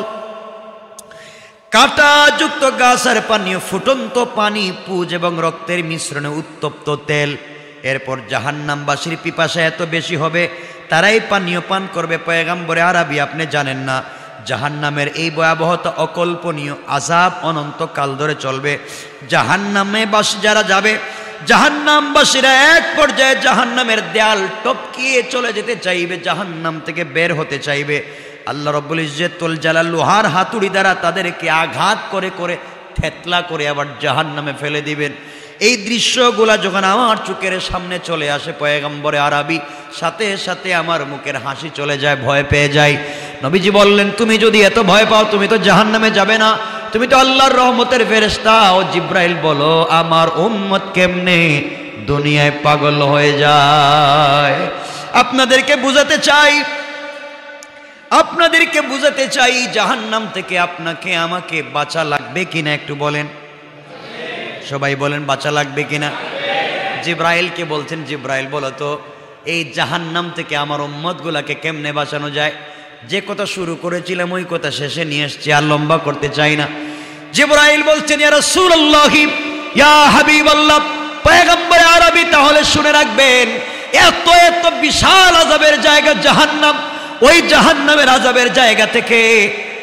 काटायुक्त गाछर पानी फुटंत पानी पूज एवं रक्तेर मिश्रणे उत्तप्त तेल एरपर जहन्नामबासीर पिपासा एत बेशी होबे ताराई पानीय पान करबे पैगम्बरे आरबी आपनि जानेन ना जहन्नामेर एई भयाबहता अकल्पनीय आजाब अनन्तकाल धरे चलबे जहन्नामे बास जारा जाबे जहन्नामबासीरा एक पर्याये जहन्नामेर देयाल टपकिये चले जेते चाइबे जहन्नाम थेके बेर होते चाइबे আল্লাহ রব্বুল ইজ্জতুল জালাল লোহার হাতুড়ি দ্বারা তাদেরকে আঘাত করে করে থেতলা করে আবার জাহান্নামে ফেলে দিবেন এই দৃশ্যগুলা যখন আমার চোখের সামনে চলে আসে পয়গম্বরে আরবি সাথে সাথে আমার মুখের হাসি চলে যায় ভয় পেয়ে যাই নবীজি বললেন তুমি যদি এত ভয় পাও তুমি তো জাহান্নামে যাবে না তুমি তো আল্লাহর রহমতের ফেরেশতা ও জিব্রাইল বলো আমার উম্মত কেমনে দুনিয়ায় পাগল হয়ে যায় আপনাদেরকে বুঝাতে চাই আপনাদেরকে বুঝাতে চাই জাহান্নাম থেকে আপনাকে আমাকে বাঁচা লাগবে কিনা একটু বলেন সবাই বলেন বাঁচা লাগবে কিনা জিব্রাইল কে বলছেন জিব্রাইল বলো তো এই জাহান্নাম থেকে আমার উম্মতগুলোকে কেমনে বাঁচানো যায় যে কথা শুরু করেছিলাম ওই কথা শেষে নিয়ে আসছি আর লম্বা করতে চাই না জিব্রাইল বলছেন ইয়া রাসূলুল্লাহ ইয়া হাবিবাল্লাহ পয়গম্বর আরবি তাহলে শুনে রাখবেন এত এত বিশাল আযাবের জায়গা জাহান্নাম ওই জাহান্নামের আযাবের জায়গা থেকে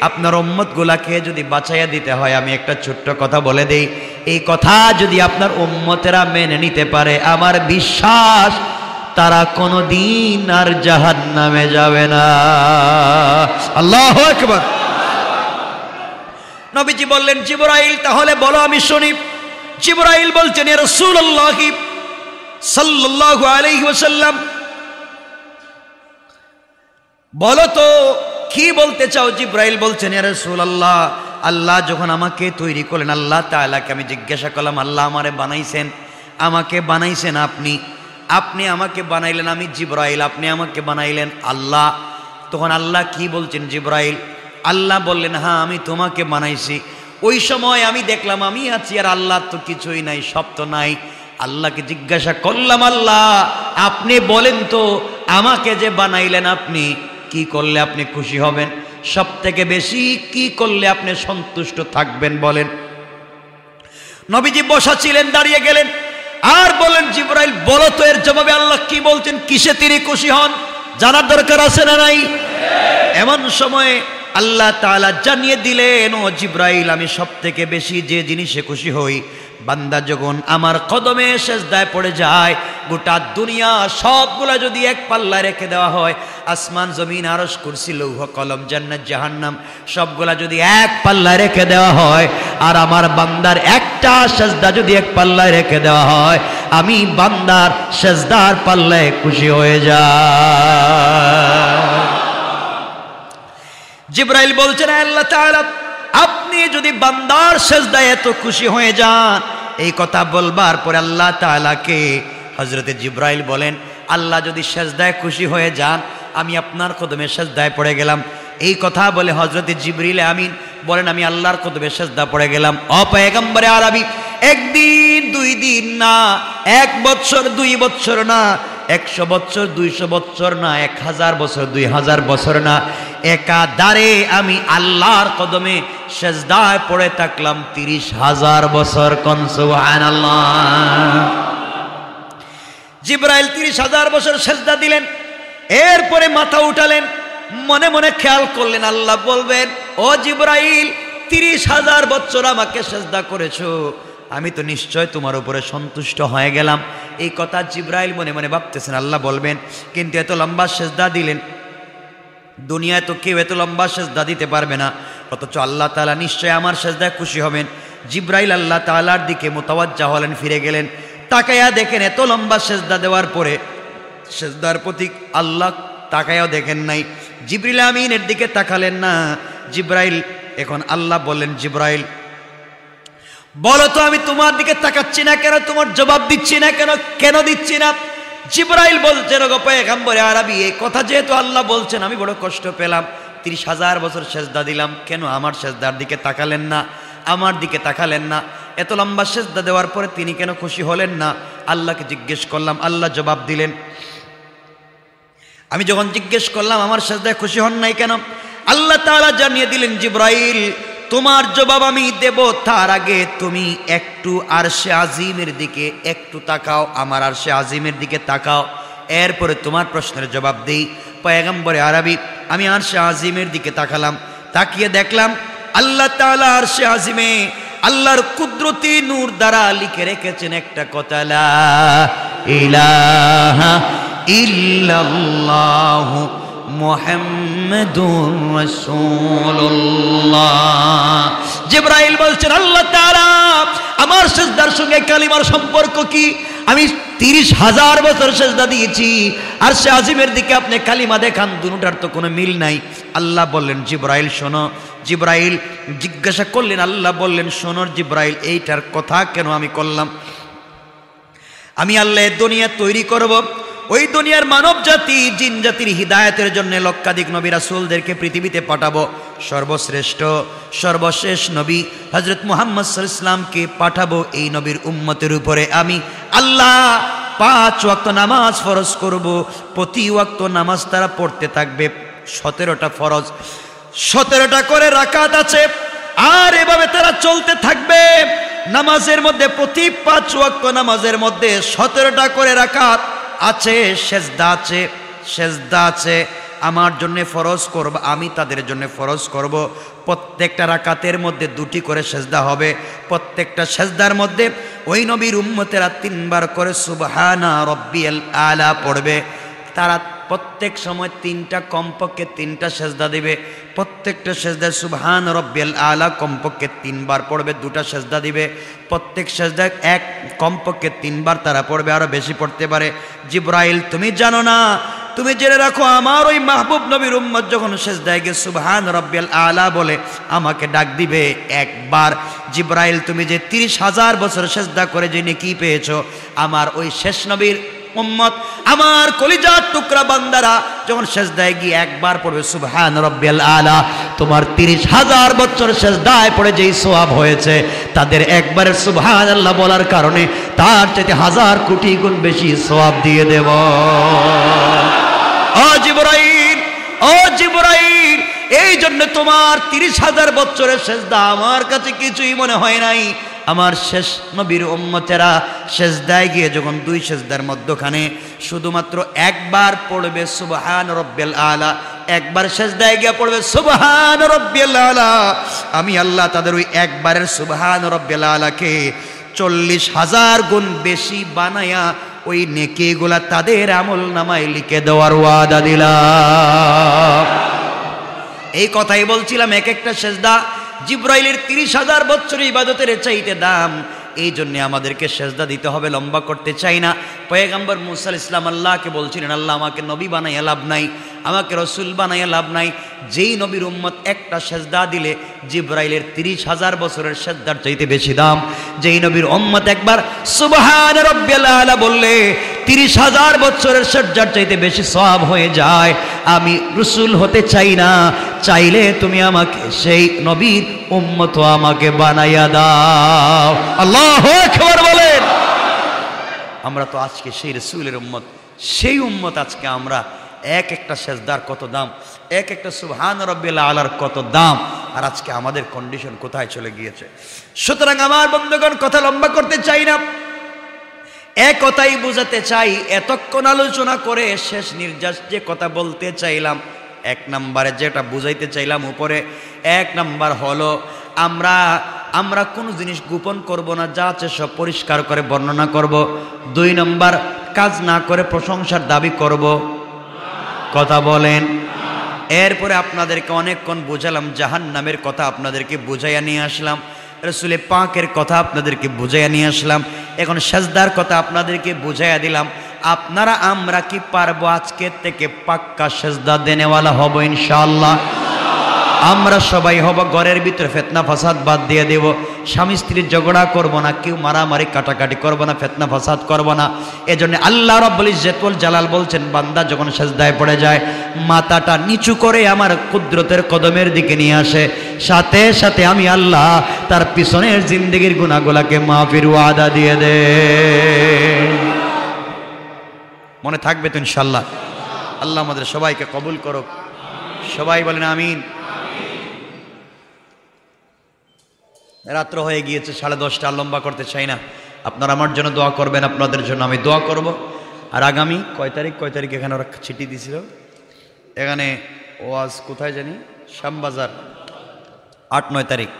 আপনার উম্মতগুলোকে যদি বাঁচায়া দিতে হয় আমি একটা ছোট্ট কথা বলে দেই এই কথা যদি আপনার উম্মতেরা মেনে নিতে পারে আমার বিশ্বাস তারা কোনদিন আর জাহান্নামে যাবে না আল্লাহু আকবার নবীজি বললেন জিবরাইল তাহলে বলো আমি শুনি জিবরাইল বলছেন ইয়া রাসূলুল্লাহ সাল্লাল্লাহু আলাইহি ওয়াসাল্লাম বলো তো কি বলতে চাও জিবরাইল বলছেন ইয়া রাসূলুল্লাহ আল্লাহ যখন আমাকে তৈরি করলেন আল্লাহ তাআলাকে আমি জিজ্ঞাসা করলাম আল্লাহ আমারে বানাইছেন আমাকে বানাইছেন আপনি আপনি আমাকে বানাইলেন আমি জিবরাইল আপনি আমাকে বানাইলেন আল্লাহ তখন আল্লাহ কি বলছেন জিবরাইল আল্লাহ বললেন হ্যাঁ আমি তোমাকে বানাইছি ওই সময় আমি দেখলাম আমি আছি আর আল্লাহ তো কিছুই নাই সব তো নাই আল্লাহকে জিজ্ঞাসা করলাম আল্লাহ আপনি বলেন তো আমাকে যে বানাইলেন আপনি কি করলে আপনি খুশি হবেন সবথেকে বেশি কি করলে আপনি সন্তুষ্ট থাকবেন বলেন নবীজি বসা ছিলেন দাঁড়িয়ে গেলেন আর বলেন জিবরাইল বলো তো এর জবাবে আল্লাহ কি বলছেন কিসে তিনি খুশি হন জানার দরকার আছে না নাই এমন সময়ে আল্লাহ তাআলা জানিয়ে দিলেন ও জিবরাইল আমি সবথেকে বেশি যে জিনিসে খুশি হই বান্দা যখন আমার কদমে সেজদায় পড়ে যায় গোটা দুনিয়া সবগুলা যদি এক পাল্লায় রেখে দেওয়া হয় আসমান জমিন আরশ কুরসি লৌহ কলম জান্নাত জাহান্নাম সবগুলা যদি এক পাল্লায় রেখে দেওয়া হয় আর আমার বান্দার একটা সেজদা যদি এক পাল্লায় রেখে দেওয়া হয় আমি বান্দার সেজদার পাল্লায় খুশি হয়ে যায় জিবরাইল বলছেন আল্লাহ তাআলা আপনি যদি বান্দার সেজদায় এত খুশি হয়ে যান এই কথা বলবার পরে আল্লাহ তাআলাকে হযরত জিবরাইল বলেন আল্লাহ যদি সেজদায় খুশি হয়ে যান আমি আপনার কদমে সেজদায় পড়ে গেলাম এই কথা বলে হযরত জিবরিল আমিন বলেন আমি আল্লাহর কদমে সেজদা পড়ে গেলাম ও পয়গম্বরে আরবি একদিন দুই দিন না এক বছর দুই বছর না একশো বছর দুইশো বছর না এক হাজার বছর দুই হাজার বছর না একাধারে আমি আল্লাহর কদমে সেজদায় পড়ে থাকলাম তিরিশ হাজার বছর কোন সুবহানাল্লাহ জিবরাইল তিরিশ হাজার বছর সেজদা দিলেন এরপরে মাথা উঠালেন মনে মনে খেয়াল করলেন আল্লাহ বলবেন ও জিবরাইল তিরিশ হাজার বছর আমাকে সেজদা করেছো আমি তো নিশ্চয় তোমার উপরে সন্তুষ্ট হয়ে গেলাম এই কথা জিবরাইল মনে মনে ভাবতেছেন আল্লাহ বলবেন কিন্তু এত লম্বা সেজদা দিলেন দুনিয়ায় তো কেউ এত লম্বা সেজদা দিতে পারবে না অথচ আল্লাহ তাআলা নিশ্চয় আমার সেজদায় খুশি হবেন জিবরাইল আল্লাহ তাআলার দিকে মুতাওয়াজ্জা হলেন ফিরে গেলেন তাকায়া দেখেন এত লম্বা সেজদা দেওয়ার পরে সেজদার প্রতীক আল্লাহ তাকায়াও দেখেন নাই জিবরাইল আমিনের দিকে তাকালেন না জিবরাইল এখন আল্লাহ বললেন জিবরাইল বলো তো আমি তোমার দিকে তাকাচ্ছি না কেন তোমার জবাব দিচ্ছি না কেন কেন দিচ্ছি না জিবরাইল বলছেন গো পয়গম্বরে আরবি এই কথা যেহেতু আল্লাহ বলছেন আমি বড় কষ্ট পেলাম তিরিশ হাজার বছর সেজদা দিলাম কেন আমার সেজদার দিকে তাকালেন না আমার দিকে তাকালেন না এত লম্বা সেজদা দেওয়ার পরে তিনি কেন খুশি হলেন না আল্লাহকে জিজ্ঞেস করলাম আল্লাহ জবাব দিলেন আমি যখন জিজ্ঞেস করলাম আমার সেজদায় খুশি হন নাই কেন আল্লাহ তাআলা জানিয়ে দিলেন জিবরাইল তোমার জবাব আমি দেব তার আগে তুমি একটু আরশে আজিমের দিকে একটু তাকাও আমার আরশে আজিমের দিকে তাকাও এরপরে তোমার প্রশ্নের জবাব দেই পয়গম্বরে আরবি আমি আরশে আজিমের দিকে তাকালাম তাকিয়ে দেখলাম আল্লাহ তাআলা আরশে আজিমে আল্লাহর কুদরতি নূর দ্বারা লিখে রেখেছেন একটা কথা লা ইলাহা ইল্লাল্লাহ মুহাম্মাদুর রাসূলুল্লাহ জিবরাইল বলছেন আল্লাহ তাআলা আমার সেজদার সঙ্গে কালিমার সম্পর্ক কি আমি तीस हज़ार বছর সেজদা দিয়েছি আরশে আজিমের দিকে আপনি কালিমা দেখান দুটোটার তো কোনো মিল নাই আল্লাহ বললেন জিব্রাইল শোনো জিব্রাইল জিজ্ঞাসা করলেন আল্লাহ বললেন শোনো জিব্রাইল এইটার কথা কেন আমি করলাম আমি আল্লাহ দুনিয়া তৈরি করব ওই দুনিয়ার মানব জাতি জিন জাতির হিদায়াতের জন্য লক্ষাধিক নবী রাসূলদেরকে পৃথিবীতে পাঠাবো সর্বশ্রেষ্ঠ সর্বশেষ নবী হযরত মুহাম্মদ সাল্লাল্লাহু আলাইহি ওয়াসাল্লামকে পাঠাবো এই নবীর উম্মতের উপরে আমি আল্লাহ পাঁচ ওয়াক্ত নামাজ ফরজ করব প্রতি ওয়াক্ত নামাজ তারা পড়তে থাকবে सत्रह টা ফরজ सत्रह টা করে রাকাত আছে আর এভাবে তারা চলতে থাকবে নামাজের মধ্যে প্রতি পাঁচ ওয়াক্ত নামাজের মধ্যে सत्रह টা করে রাকাত আছে সেজদা আছে সেজদা আছে আমার জন্য ফরজ করব আমি তাদের জন্য ফরজ করব প্রত্যেকটা রাকাতের মধ্যে দুটি করে সেজদা হবে প্রত্যেকটা সেজদার মধ্যে ওই নবীর উম্মতেরা তিনবার করে সুবহানা রাব্বিয়াল আলা পড়বে তারা প্রত্যেক সময় তিনটা কমপক্ষে তিনটা সেজদা দিবে প্রত্যেকটা সেজদায় সুবহান রাব্বিয়াল আলা কমপক্ষে তিনবার পড়বে দুটো সেজদা দিবে প্রত্যেক সেজদায় এক কমপক্ষে তিনবার তারা পড়বে আর বেশি পড়তে পারে জিব্রাইল তুমি জানো না তুমি জেনে রাখো আমার ওই মাহবুব নবীর উম্মত যখন সেজদায় গিয়ে সুবহান রাব্বিয়াল আলা বলে আমাকে ডাক দিবে একবার জিব্রাইল তুমি যে तीस हज़ार বছর সেজদা করে যে নেকি পেয়েছো আমার ওই শেষ নবীর উম্মত আমার কলিজার টুকরা বান্দারা যখন সেজদায় গিয়ে একবার পড়বে সুবহান রাব্বিয়াল আলা তোমার तीस हज़ार বছর সেজদায় পড়ে যেই সওয়াব হয়েছে তাদের একবারে সুবহানাল্লাহ বলার কারণে তার চেয়ে হাজার কোটি গুণ বেশি সওয়াব দিয়ে দেব ও জিবরাইল ও জিবরাইল এই জন্য তোমার तीस हज़ार বছরের সেজদা আমার কাছে কিছুই মনে হয় নাই আমার শেষ নবীর উম্মতেরা সেজদায় গিয়ে যখন দুই সেজদার মধ্যখানে শুধুমাত্র একবার পড়বে সুবহান রাব্বিল আলা একবার সেজদায় গিয়ে পড়বে সুবহান রাব্বিল আলা আমি আল্লাহ তাদের ওই একবারের সুবহান রাব্বিল আলাকে चालीस हज़ार গুণ বেশি বানায়া ওই নেকিগুলা তাদের আমলনামায় লিখে দেওয়ার ওয়াদা দিলাম এই কথাই বলছিলাম এক একটা সেজদা জিব্রাইলের तीस हज़ार বছর ইবাদতের চাইতে দাম এইজন্য আমাদেরকে সেজদা দিতে হবে লম্বা করতে চাই না পয়গম্বর মুসা আলাইহিস সালাম আল্লাহকে বলছিলেন আল্লাহ আমাকে নবী বানায়া লাভ নাই আমাকে রাসূল বানায়া লাভ নাই যেই নবীর উম্মত একটা সেজদা দিলে জিব্রাইলের तीस हज़ार বছরের সেজদার চাইতে বেশি দাম যেই নবীর উম্মত একবার সুবহান রাব্বিল আলা বললে तीस हज़ार বছরের সেজদার চাইতে বেশি সওয়াব হয়ে যায় আমি রাসূল হতে চাই না চাইলে তুমি আমাকে সেই নবীর উম্মত আমাকে বানায়া দাও আল্লাহু আকবার বলেন আমরা তো আজকে সেই রাসূলের উম্মত সেই উম্মত আজকে আমরা एक एक सेजदार कत दाम एक एक सुबहान रब्बिल आलार कत दाम और आज के आमादेर कंडिशन कोथाय चले गियेछे सुतरां आमार बंधुगण कथा लम्बा करते चाइ ना एक कथाई बुझाते चाइ एतक्षण आलोचना करे शेष निर्जास जे कथा बोलते चाइलाम एक नम्बरे जेटा बुझाइते चाइलाम उपरे एक नम्बर हलो आमरा আমরা কোন জিনিস গোপন করব না যা আছে সব পরিষ্কার করে বর্ণনা করব দুই নম্বর কাজ না করে প্রশংসার দাবি করব কথা বলেন এরপরে আপনাদেরকে অনেকক্ষণ বুঝালাম জাহান্নামের কথা আপনাদেরকে বুঝাইয়া নিয়ে আসলাম রাসূলের পাকের কথা আপনাদেরকে বুঝাইয়া নিয়ে আসলাম এখন সেজদার কথা আপনাদেরকে বুঝাইয়া দিলাম আপনারা আমরা কি পারবো আজকে থেকে পাক্কা সেজদা দেনেওয়ালা হব ইনশাআল্লাহ আমরা সবাই হব ঘরের ভিতরে ফিতনা ফাসাদ বাদ দিয়ে দেব স্বামী স্ত্রীর ঝগড়া করব না কেউ মারামারি কাটাকাটি করব না ফিতনা ফাসাদ করব না এজন্য আল্লাহ রাব্বুল ইজ্জত ওয়াল জালাল বলেন বান্দা যখন সেজদায় পড়ে যায় মাথাটা নিচু করে আমার কুদরতের কদমের দিকে নিয়ে আসে সাথে সাথে আমি আল্লাহ তার পিছনের জিন্দেগীর গুনাহগুলোকে মাফের ওয়াদা দিয়ে দেন মনে থাকবে তো ইনশাআল্লাহ আল্লাহ আমাদের সবাইকে কবুল করুক সবাই বলেন আমিন রাত্র হয়ে গিয়েছে साढ़े दस টা লম্বা করতে চাই না আপনারা আমার জন্য দোয়া করবেন আপনাদের জন্য আমি দোয়া করব আর আগামী কয় তারিখ কয় তারিখ এখানে ওরা চিঠি দিছিল এখানে ওয়াজ কোথায় জানি শ্যামবাজার आठ नौ তারিখ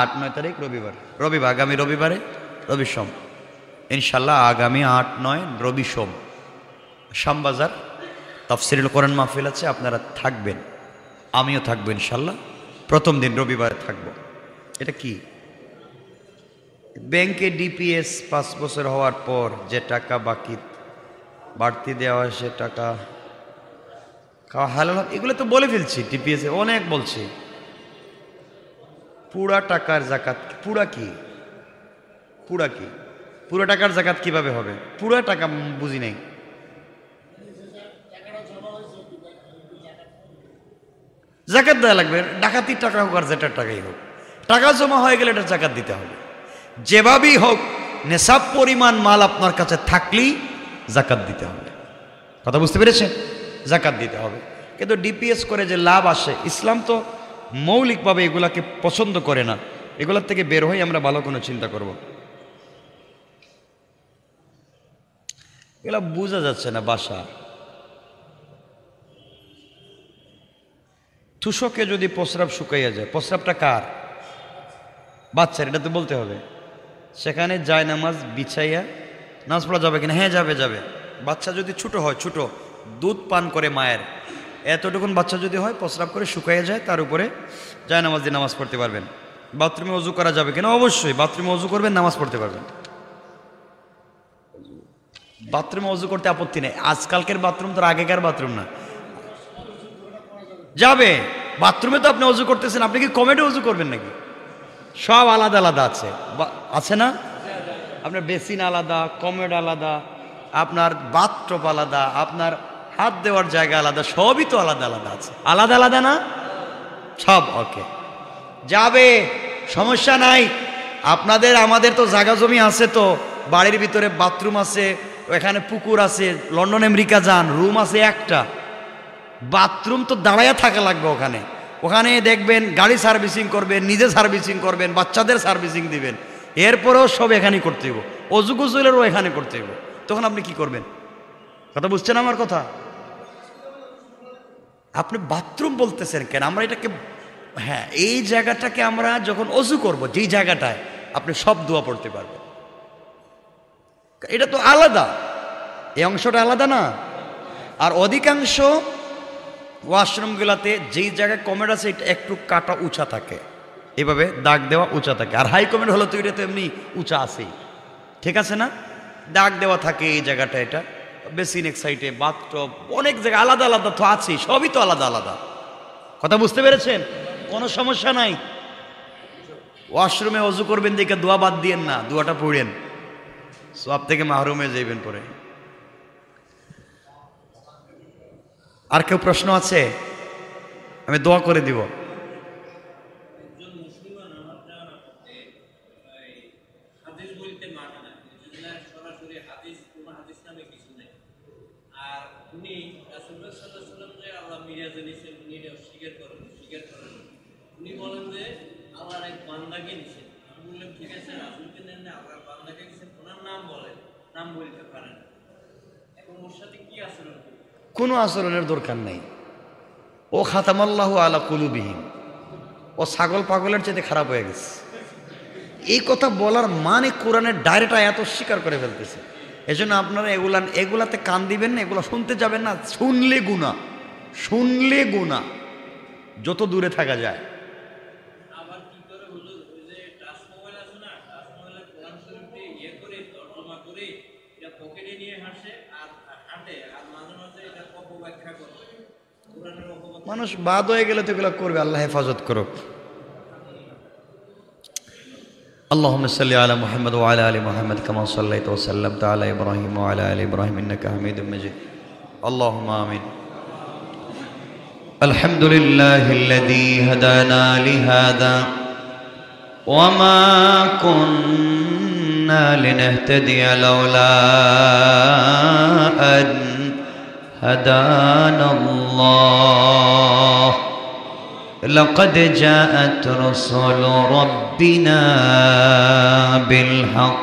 आठ नौ তারিখ রবিবার রবিবার আগামী রবিবারে রবি সোম ইনশাআল্লাহ আগামী आठ नौ রবি সোম শ্যামবাজার তাফসীরুল কোরআন মাহফিল আছে আপনারা থাকবেন আমিও থাকব ইনশাআল্লাহ প্রথম দিন রবিবার থাকব এটা কি बैंक ডিপিএস पाँच বছর হওয়ার পর যে টাকা বাকি বাড়তি দেওয়া সে টাকা খাওয়া হালাল এগুলো তো বলে ফেলছি ডিপিএস এ অনেক বলছি পুরা টাকার যাকাত পুরা কি পুরা কি পুরা টাকার যাকাত কিভাবে হবে পুরা টাকা বুঝি নাই যাকাত দেয়া লাগবে ডাকাতি টাকা হোক আর যেটা টাকাই হোক টাকা জমা হয়ে গেলে এটা যাকাত দিতে হবে जेबाबी होक नेसाब परिमाण माल आपनार काछे थाकले जाकात दीते होबे कथा बुझते पेरेछेन जाकात दीते होबे किन्तु डिपीएस करे जे लाभ आसे इस्लाम तो मौलिकभावे एगुलाके पसंद करे ना एगुलार थेके बेर हई आमरा भालो कोनो चिंता करब एगुला बोझा जाच्छे ना भाषा तुषके जदि प्रस्राव शुकाइया जाय प्रस्रावटा कार बाच्चार एटा तो बोलते होबे সেখানে যায় নামাজ বিছাইয়া নামাজ পড়া যাবে কিনা হ্যাঁ যাবে যাবে বাচ্চা যদি ছোট হয় ছোট দুধ পান করে মায়ের এতটুকুন বাচ্চা যদি হয় প্রস্রাব করে শুকায় যায় তার উপরে যায় নামাজ দিয়ে নামাজ পড়তে পারবেন বাথরুমে ওযু করা যাবে কিনা অবশ্যই বাথরুমে ওযু করবেন নামাজ পড়তে পারবেন বাথরুমে ওযু করতে আপত্তি নেই আজকালকার বাথরুম তো আগেকার বাথরুম না যাবে বাথরুমে তো আপনি ওযু করতেছেন আপনি কি কমেডি ওযু করবেন নাকি সব আলাদা আলাদা আছে আছে না আপনার বেসিন আলাদা কমোড আলাদা আপনার বাথটব আলাদা আপনার হাত দেওয়ার জায়গা আলাদা সবই তো আলাদা আলাদা আছে আলাদা আলাদা না সব ওকে যাবে সমস্যা নাই আপনাদের আমাদের তো জায়গা জমি আছে তো বাড়ির ভিতরে বাথরুম আছে ওখানে পুকুর আছে লন্ডন আমেরিকা যান রুম আছে একটা বাথরুম তো দাঁড়ায়া থাকা লাগবে ওখানে ওখানে দেখবেন গাড়ি সার্ভিসিং করবেন নিজে সার্ভিসিং করবেন বাচ্চাদের সার্ভিসিং দিবেন এরপরও সব এখানেই করতে হবে ওযু গোসলেরও এখানে করতে হবে তখন আপনি কি করবেন কথা বুঝছেন আমার কথা আপনি বাথরুম বলতেছেন কেন আমরা এটাকে হ্যাঁ এই জায়গাটাকে আমরা যখন ওযু করব যেই জায়গাটায় আপনি সব দোয়া পড়তে পারবেন এটা তো আলাদা এই অংশটা আলাদা না আর অধিকাংশ ওয়াশরুমগুলোতে যেই জায়গায় কমেন্ট আছে এটা একটু কাটা উঁচা থাকে এভাবে দাগ দেওয়া উঁচা থাকে আর হাই কমেন্ট হলো তো এটা তো এমনি উঁচা আছেই ঠিক আছে না দাগ দেওয়া থাকে এই জায়গাটা এটা বেসিন এক সাইডে বাথটব অনেক জায়গা আলাদা আলাদা তো আছে সবই তো আলাদা আলাদা কথা বুঝতে পেরেছেন কোনো সমস্যা নাই ওয়াশরুমে ওযু করবেন দেখে দোয়া বাদ দিয়েন না দোয়াটা পড়েন সব থেকে মাহরুম হয়ে যাবেন পরে আর কেউ প্রশ্ন আছে আমি দোয়া করে দিব কোনো আচরণের দরকার নাই ও খাতামাল্লাহু আলা কুলুবিহিম ও ছাগল পাগলের চেয়ে খারাপ হয়ে গেছে এই কথা বলার মানে কোরআনের ডাইরেক্ট আয়াত স্বীকার করে ফেলতেছে এজন্য আপনারা এগুলা এগুলাতে কান দিবেন না এগুলা শুনতে যাবেন না শুনলে গুনাহ শুনলে গুনাহ যত দূরে থাকা যায় আবার কি করে হুজুর ওই যে টাচ মোবাইল আছে না টাচ মোবাইলে কোরআন শরীফে ইয়ে করে তরজমা করে এটা পকেটে নিয়ে হাসে আর হাঁটে আর মাঝে মাঝে এটা অপব্যাখ্যা করে কোরআনের অপব্যাখ্যা মানুষ বাদ হয়ে গেলে তো এগুলা করবে আল্লাহ হেফাজত করুক اللهم صل على محمد وعلى ال محمد كما صليت وسلمت على ابراهيم وعلى ال ابراهيم انك حميد مجيد اللهم آمين الحمد لله الذي هدانا لهذا وما كنا لنهتدي لولا أن هدانا الله لقد جاءت رسل ربنا بالحق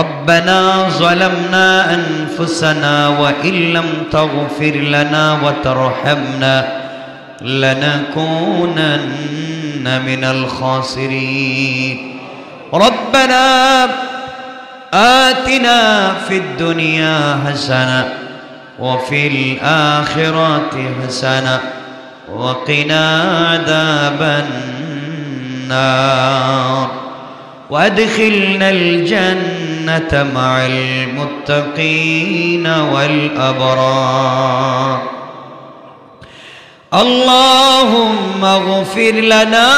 ربنا ظلمنا أنفسنا وإن لم تغفر لنا وترحمنا لنكونن من الخاسرين ربنا آتنا في الدنيا حسنة وفي الآخرة حسنة وقنا عذاب النار وادخلنا الجنة مع المتقين والأبرار. اللهم اغفر لنا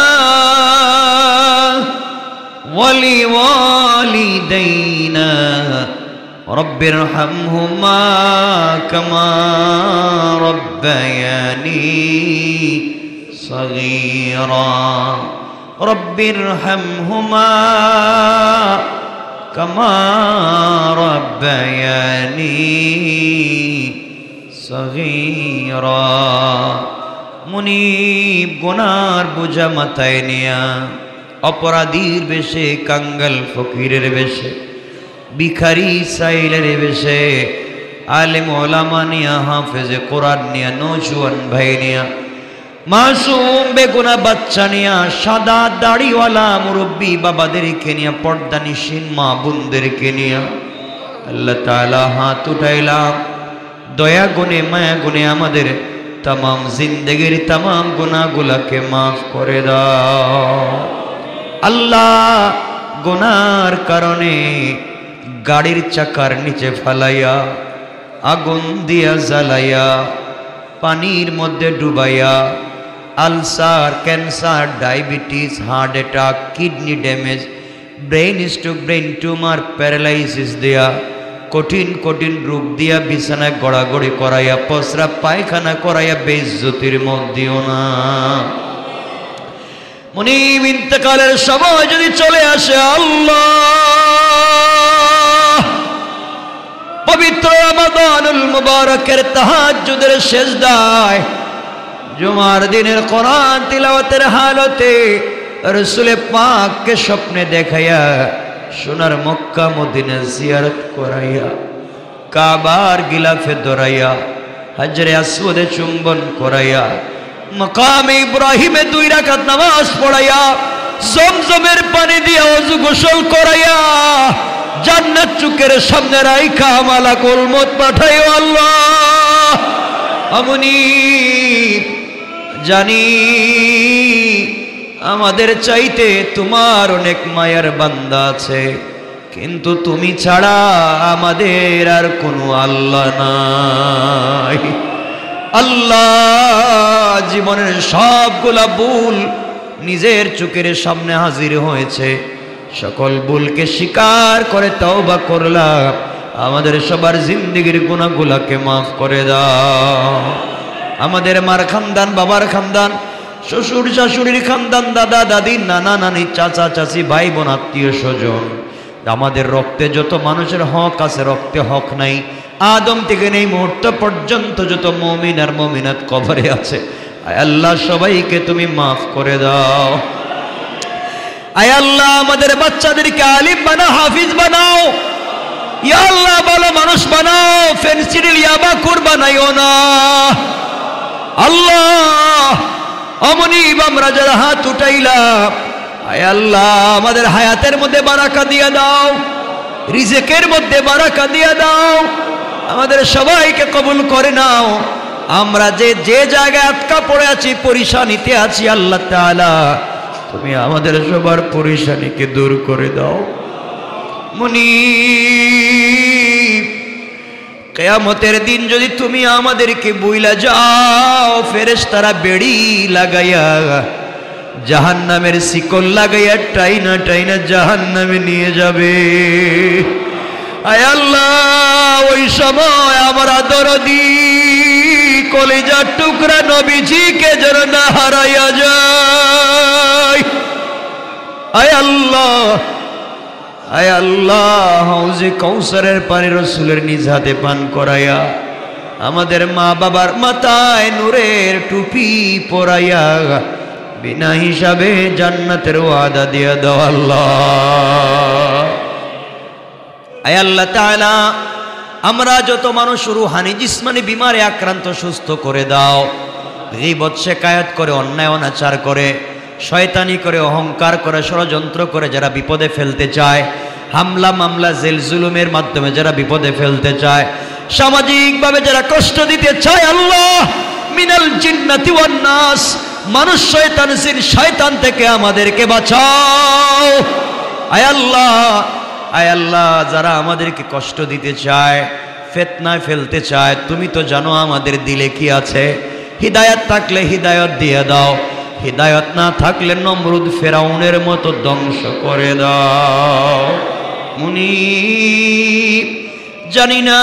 ولوالدينا رب ارحمهما كما ربياني صغيرا. رب ارحمهما كما ربياني صغيرا. मुनीब गुनार बुझा मतैनिया अपराधीर बेशे कंगल फकीरेर बेशे भिखारी साइलेर बेशे आलिम उलामा निया हाफिज कुरान निया नौजवान भाई निया मासूम बेगुना बच्चा निया सादा दाढ़ी वाला मुरब्बी बाबा देर के निया पर्दा निशीन माँ बुंदेर के निया अल्लाह ताला हाथ उठाइला दया गुने माया गुने आमादेर तमाम जिंदगीर तमाम गुनाहगुला के माफ करे दाओ अल्लाह। गुनार कारणे गाड़ीर चकार नीचे फलाया आगुन दिया जलाया पानीर मध्य डुबाया ulcer cancer diabetes heart attack kidney damage brain stroke brain tumour paralysis दिया कठिन कठिन रूप दिया बिछाना गड़ागड़ी कराइया पसरा पायखाना कराइया बेइज्जतिर मत दिओ ना। मुनीब इंतकालेर समय यदि चले आसे अल्लाह पवित्र रमजानुल मुबारकेर ताहाज्जुदेर सेजदाय जुमार दिनेर कुरान तिलावतेर हालते रसूल पाक के स्वप्ने देखाया सुनार मक्का मदीना जियारत कराइया काबार गिलाफे दौड़ाइया हजरे असवदे चुम्बन कराइया मकाम इब्राहिमे दुई रकात नमाज पढ़ाइया जमजमेर पानी दिया वजू गोसल कराइया जन्नत चुकेर सामने राइखा मालाकुल मौत पाठायो अल्लाह। अमुनी जानी आमादेर चाहते तुम्हार अनेक मायर बंदा आछे किन्तु तुमी छाड़ा आमादेर आर कोनो आल्ला नाई अल्लाह। जीवनेर सबगुला भूल निजेर चोखेर सामने हाजिर होयेछे सकल भूलके स्वीकार करे तौबा करलाम आमादेर सबार जिंदगीर गुनाहगुलाके माफ करे दाओ। आमादेर मार खानदान बाबार खानदान शशुर शाशुड़ीर खानदान दादा दादी नाना नानी चाचा चाची भाई बोन आत्मीय स्वजन आमादेर रक्ते जत मानुषेर हक आछे रक्ते हक नाई आदम थेके नेई मुहूर्त पर्यन्त जत मुमिन आर मुमिनात कबरे आछे आय आल्लाह सबाईके तुमी माफ करे दाओ। आय आल्लाह आमादेर बाच्चादेरके आलिम बानाओ हाफिज बानाओ या आल्लाह भालो मानुष बानाओ फेंसिडिल याबाकुर बानाइओ ना आल्लाह। अमुनीब आमरा जारा हाथ उठाइलाम आय आल्लाह आमादेर हायातेर मध्य बाराका दिया दाओ रिजेकेर मध्य बाराका दिया दाओ आमादेर सबाईके कबुल करे नाओ। आमरा जे जे जायगाय आटका पड़े आछि परेशानिते आछि आल्लाह ताआला तुमी आमादेर सबार परेशानिके दूर करे दाओ। मुनीब कियामतेर दिन यदि तुमी आमादेरके बुइला जाओ फेरेश्तारा बेड़ी लागाइया जहन्नामेर शिकल लागाइया टाइना टाइना जहन्नामे निये जाबे आय आल्लाह। ओई समय आमरा दरदी कलिजार टुकड़ा नबीजीके जेन ना हाराइया जाय आय आल्लाह आय अल्लाह। हौजे कौसरेर पानी रसूलेर निज हाते पान कराइया आमादेर मा बाबार माथाय नूरेर टुपी पराइया बिना हिसाबे जान्नातेर वादा दिया दाओ अल्लाह। आय अल्लाह ताआला आमरा जत मानुष रूहानी जिस्मानी बीमारे आक्रांत सुस्थ करे दाओ। गीबत शिकायत करे अन्याय अनाचार करे शयतानी करे अहंकार करे षड़यंत्र करे जरा विपदे फेलते चाय हमला मामला जेल जुलुमेर माध्यमे जरा विपदे फेलते चाय सामाजिक भावे जरा कष्ट दिते चाय अल्लाह मिनल जिन्नति वन नास मानुष शयतान जिन शयतान थेके आमादेरके बाँचाओ आय अल्लाह आय अल्लाह जरा आमादेरके कष्ट दीते चाय फितनाय फेलते चाय तुमी तो जानो आमादेर दिले कि आछे हिदायत थाकले हिदायत दिए दाओ हिदायत ना थाकले नमरुद फिराउनेर मतो ध्वंस करे दाओ मुनीब जानि ना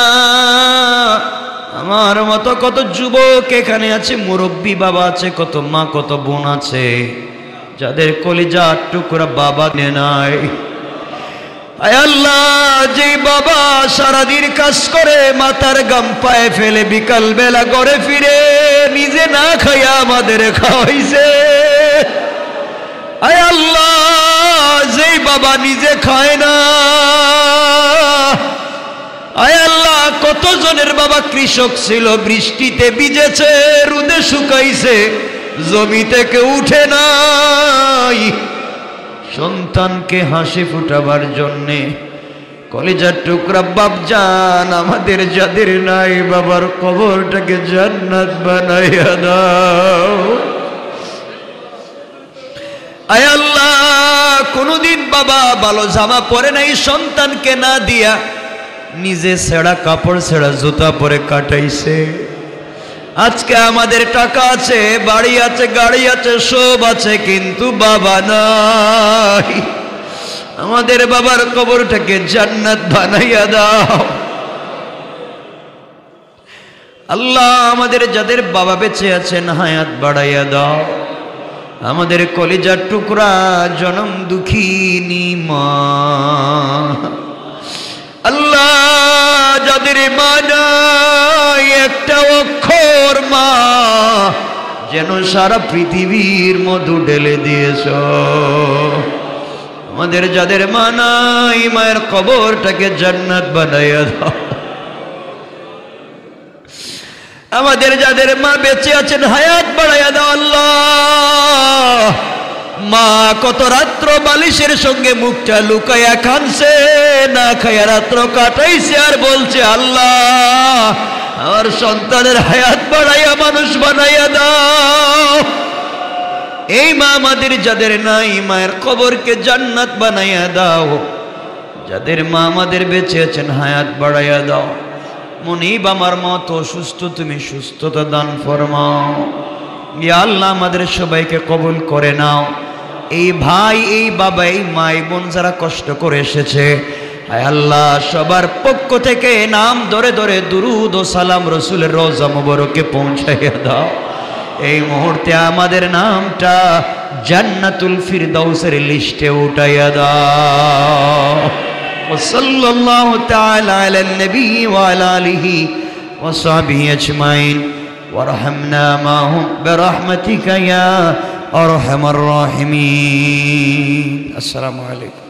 आमार मतो कत जुबक एखाने आछे मुरब्बी बाबा आछे कत मा कत बोन आछे जादेर कलिजा टुकड़ा बाबा ने नाय आय अल्लाह जे बाबा सारा दिन काज करे माथार गाम पाए फेले बिकाल बेला घरे फिरे निजे ना खाया आमादेर खावाइছে आय अल्लाह जे बाबा निजे खाय ना आय अल्लाह कत जनेर बाबा कृषक छिलो बृष्टिते भिजेছে रुदे शुकाइছে जमीते के उठे नाई सन्तान के हासि फुटाबार जन्ने कलेजार टुकड़ा बाप जान आमादेर जादेर नाई बाबार कबरटाके जन्नत बनाइया दाओ आय अल्लाह कोनोदिन बाबा भालो जामा परे नाई सन्तान के ना दिया निजे सेड़ा कापड़ सेड़ा जुता परे काटाइछे आज के आमादेर टाका आछे बाड़ी आछे गाड़ी आछे सब आछे किन्तु बाबा नाई आमादेर बाबार कबरटाके जन्नत बनाइया दाओ अल्लाह आमादेर जादेर बाबा बेचे आछेन हायात बाड़ाइया दाओ आमादेर कलिजार टुकड़ा जन्म दुखिनी मा अल्लाह जादेर मा नाई एकटा अक्षर मा जेन सारा पृथिवीर मधु ढेले दिएछो आमादेर जादेर मा नाई मायेर कबरटाके जन्नत बनाइया दाओ आमादेर जादेर मा बेचे आछेन हायात बाड़ाइया दाओ अल्लाह मा कत रात्र बालिशेर संगे मुखटा लुकाया कानसे ना खाया रात्र काटाइछे आर बोलछे अल्लाह आमार सन्तानेर हायात बाड़ाइया मानुष बानाइया दाओ एई मा आमादेर जादेर नाई मायेर कबरके जन्नत बानाइया दाओ जादेर मा आमादेर बेचे आछेन हायात बाड़ाइया दाओ मुनीब आमार मत असुस्थ तुमि सुस्थता दान फरमाओ या अल्लाह आमादेर सबाइके कबुल करे नाओ ए भाई ए बाबा ए माई बोन जरा कष्ट करे एसेछे आय अल्लाह सबार पक्ष थेके नाम धरे धरे दुरूद ओ सालाम रसूलेर रोजा मुबारके पौंछाइया दाओ एई मुहूर्ते आमादेर नामटा जन्नतुल फिरदाउसेर लिस्टे उठाइया दाओ वसल्लल्लाहु तआला अलन नबी व अला आलिहि व सहबिहि अजमाइन वरहमना माहुम बिरहमतिका या अर्हमर राहिमीन। अस्सलामु अलैकुम।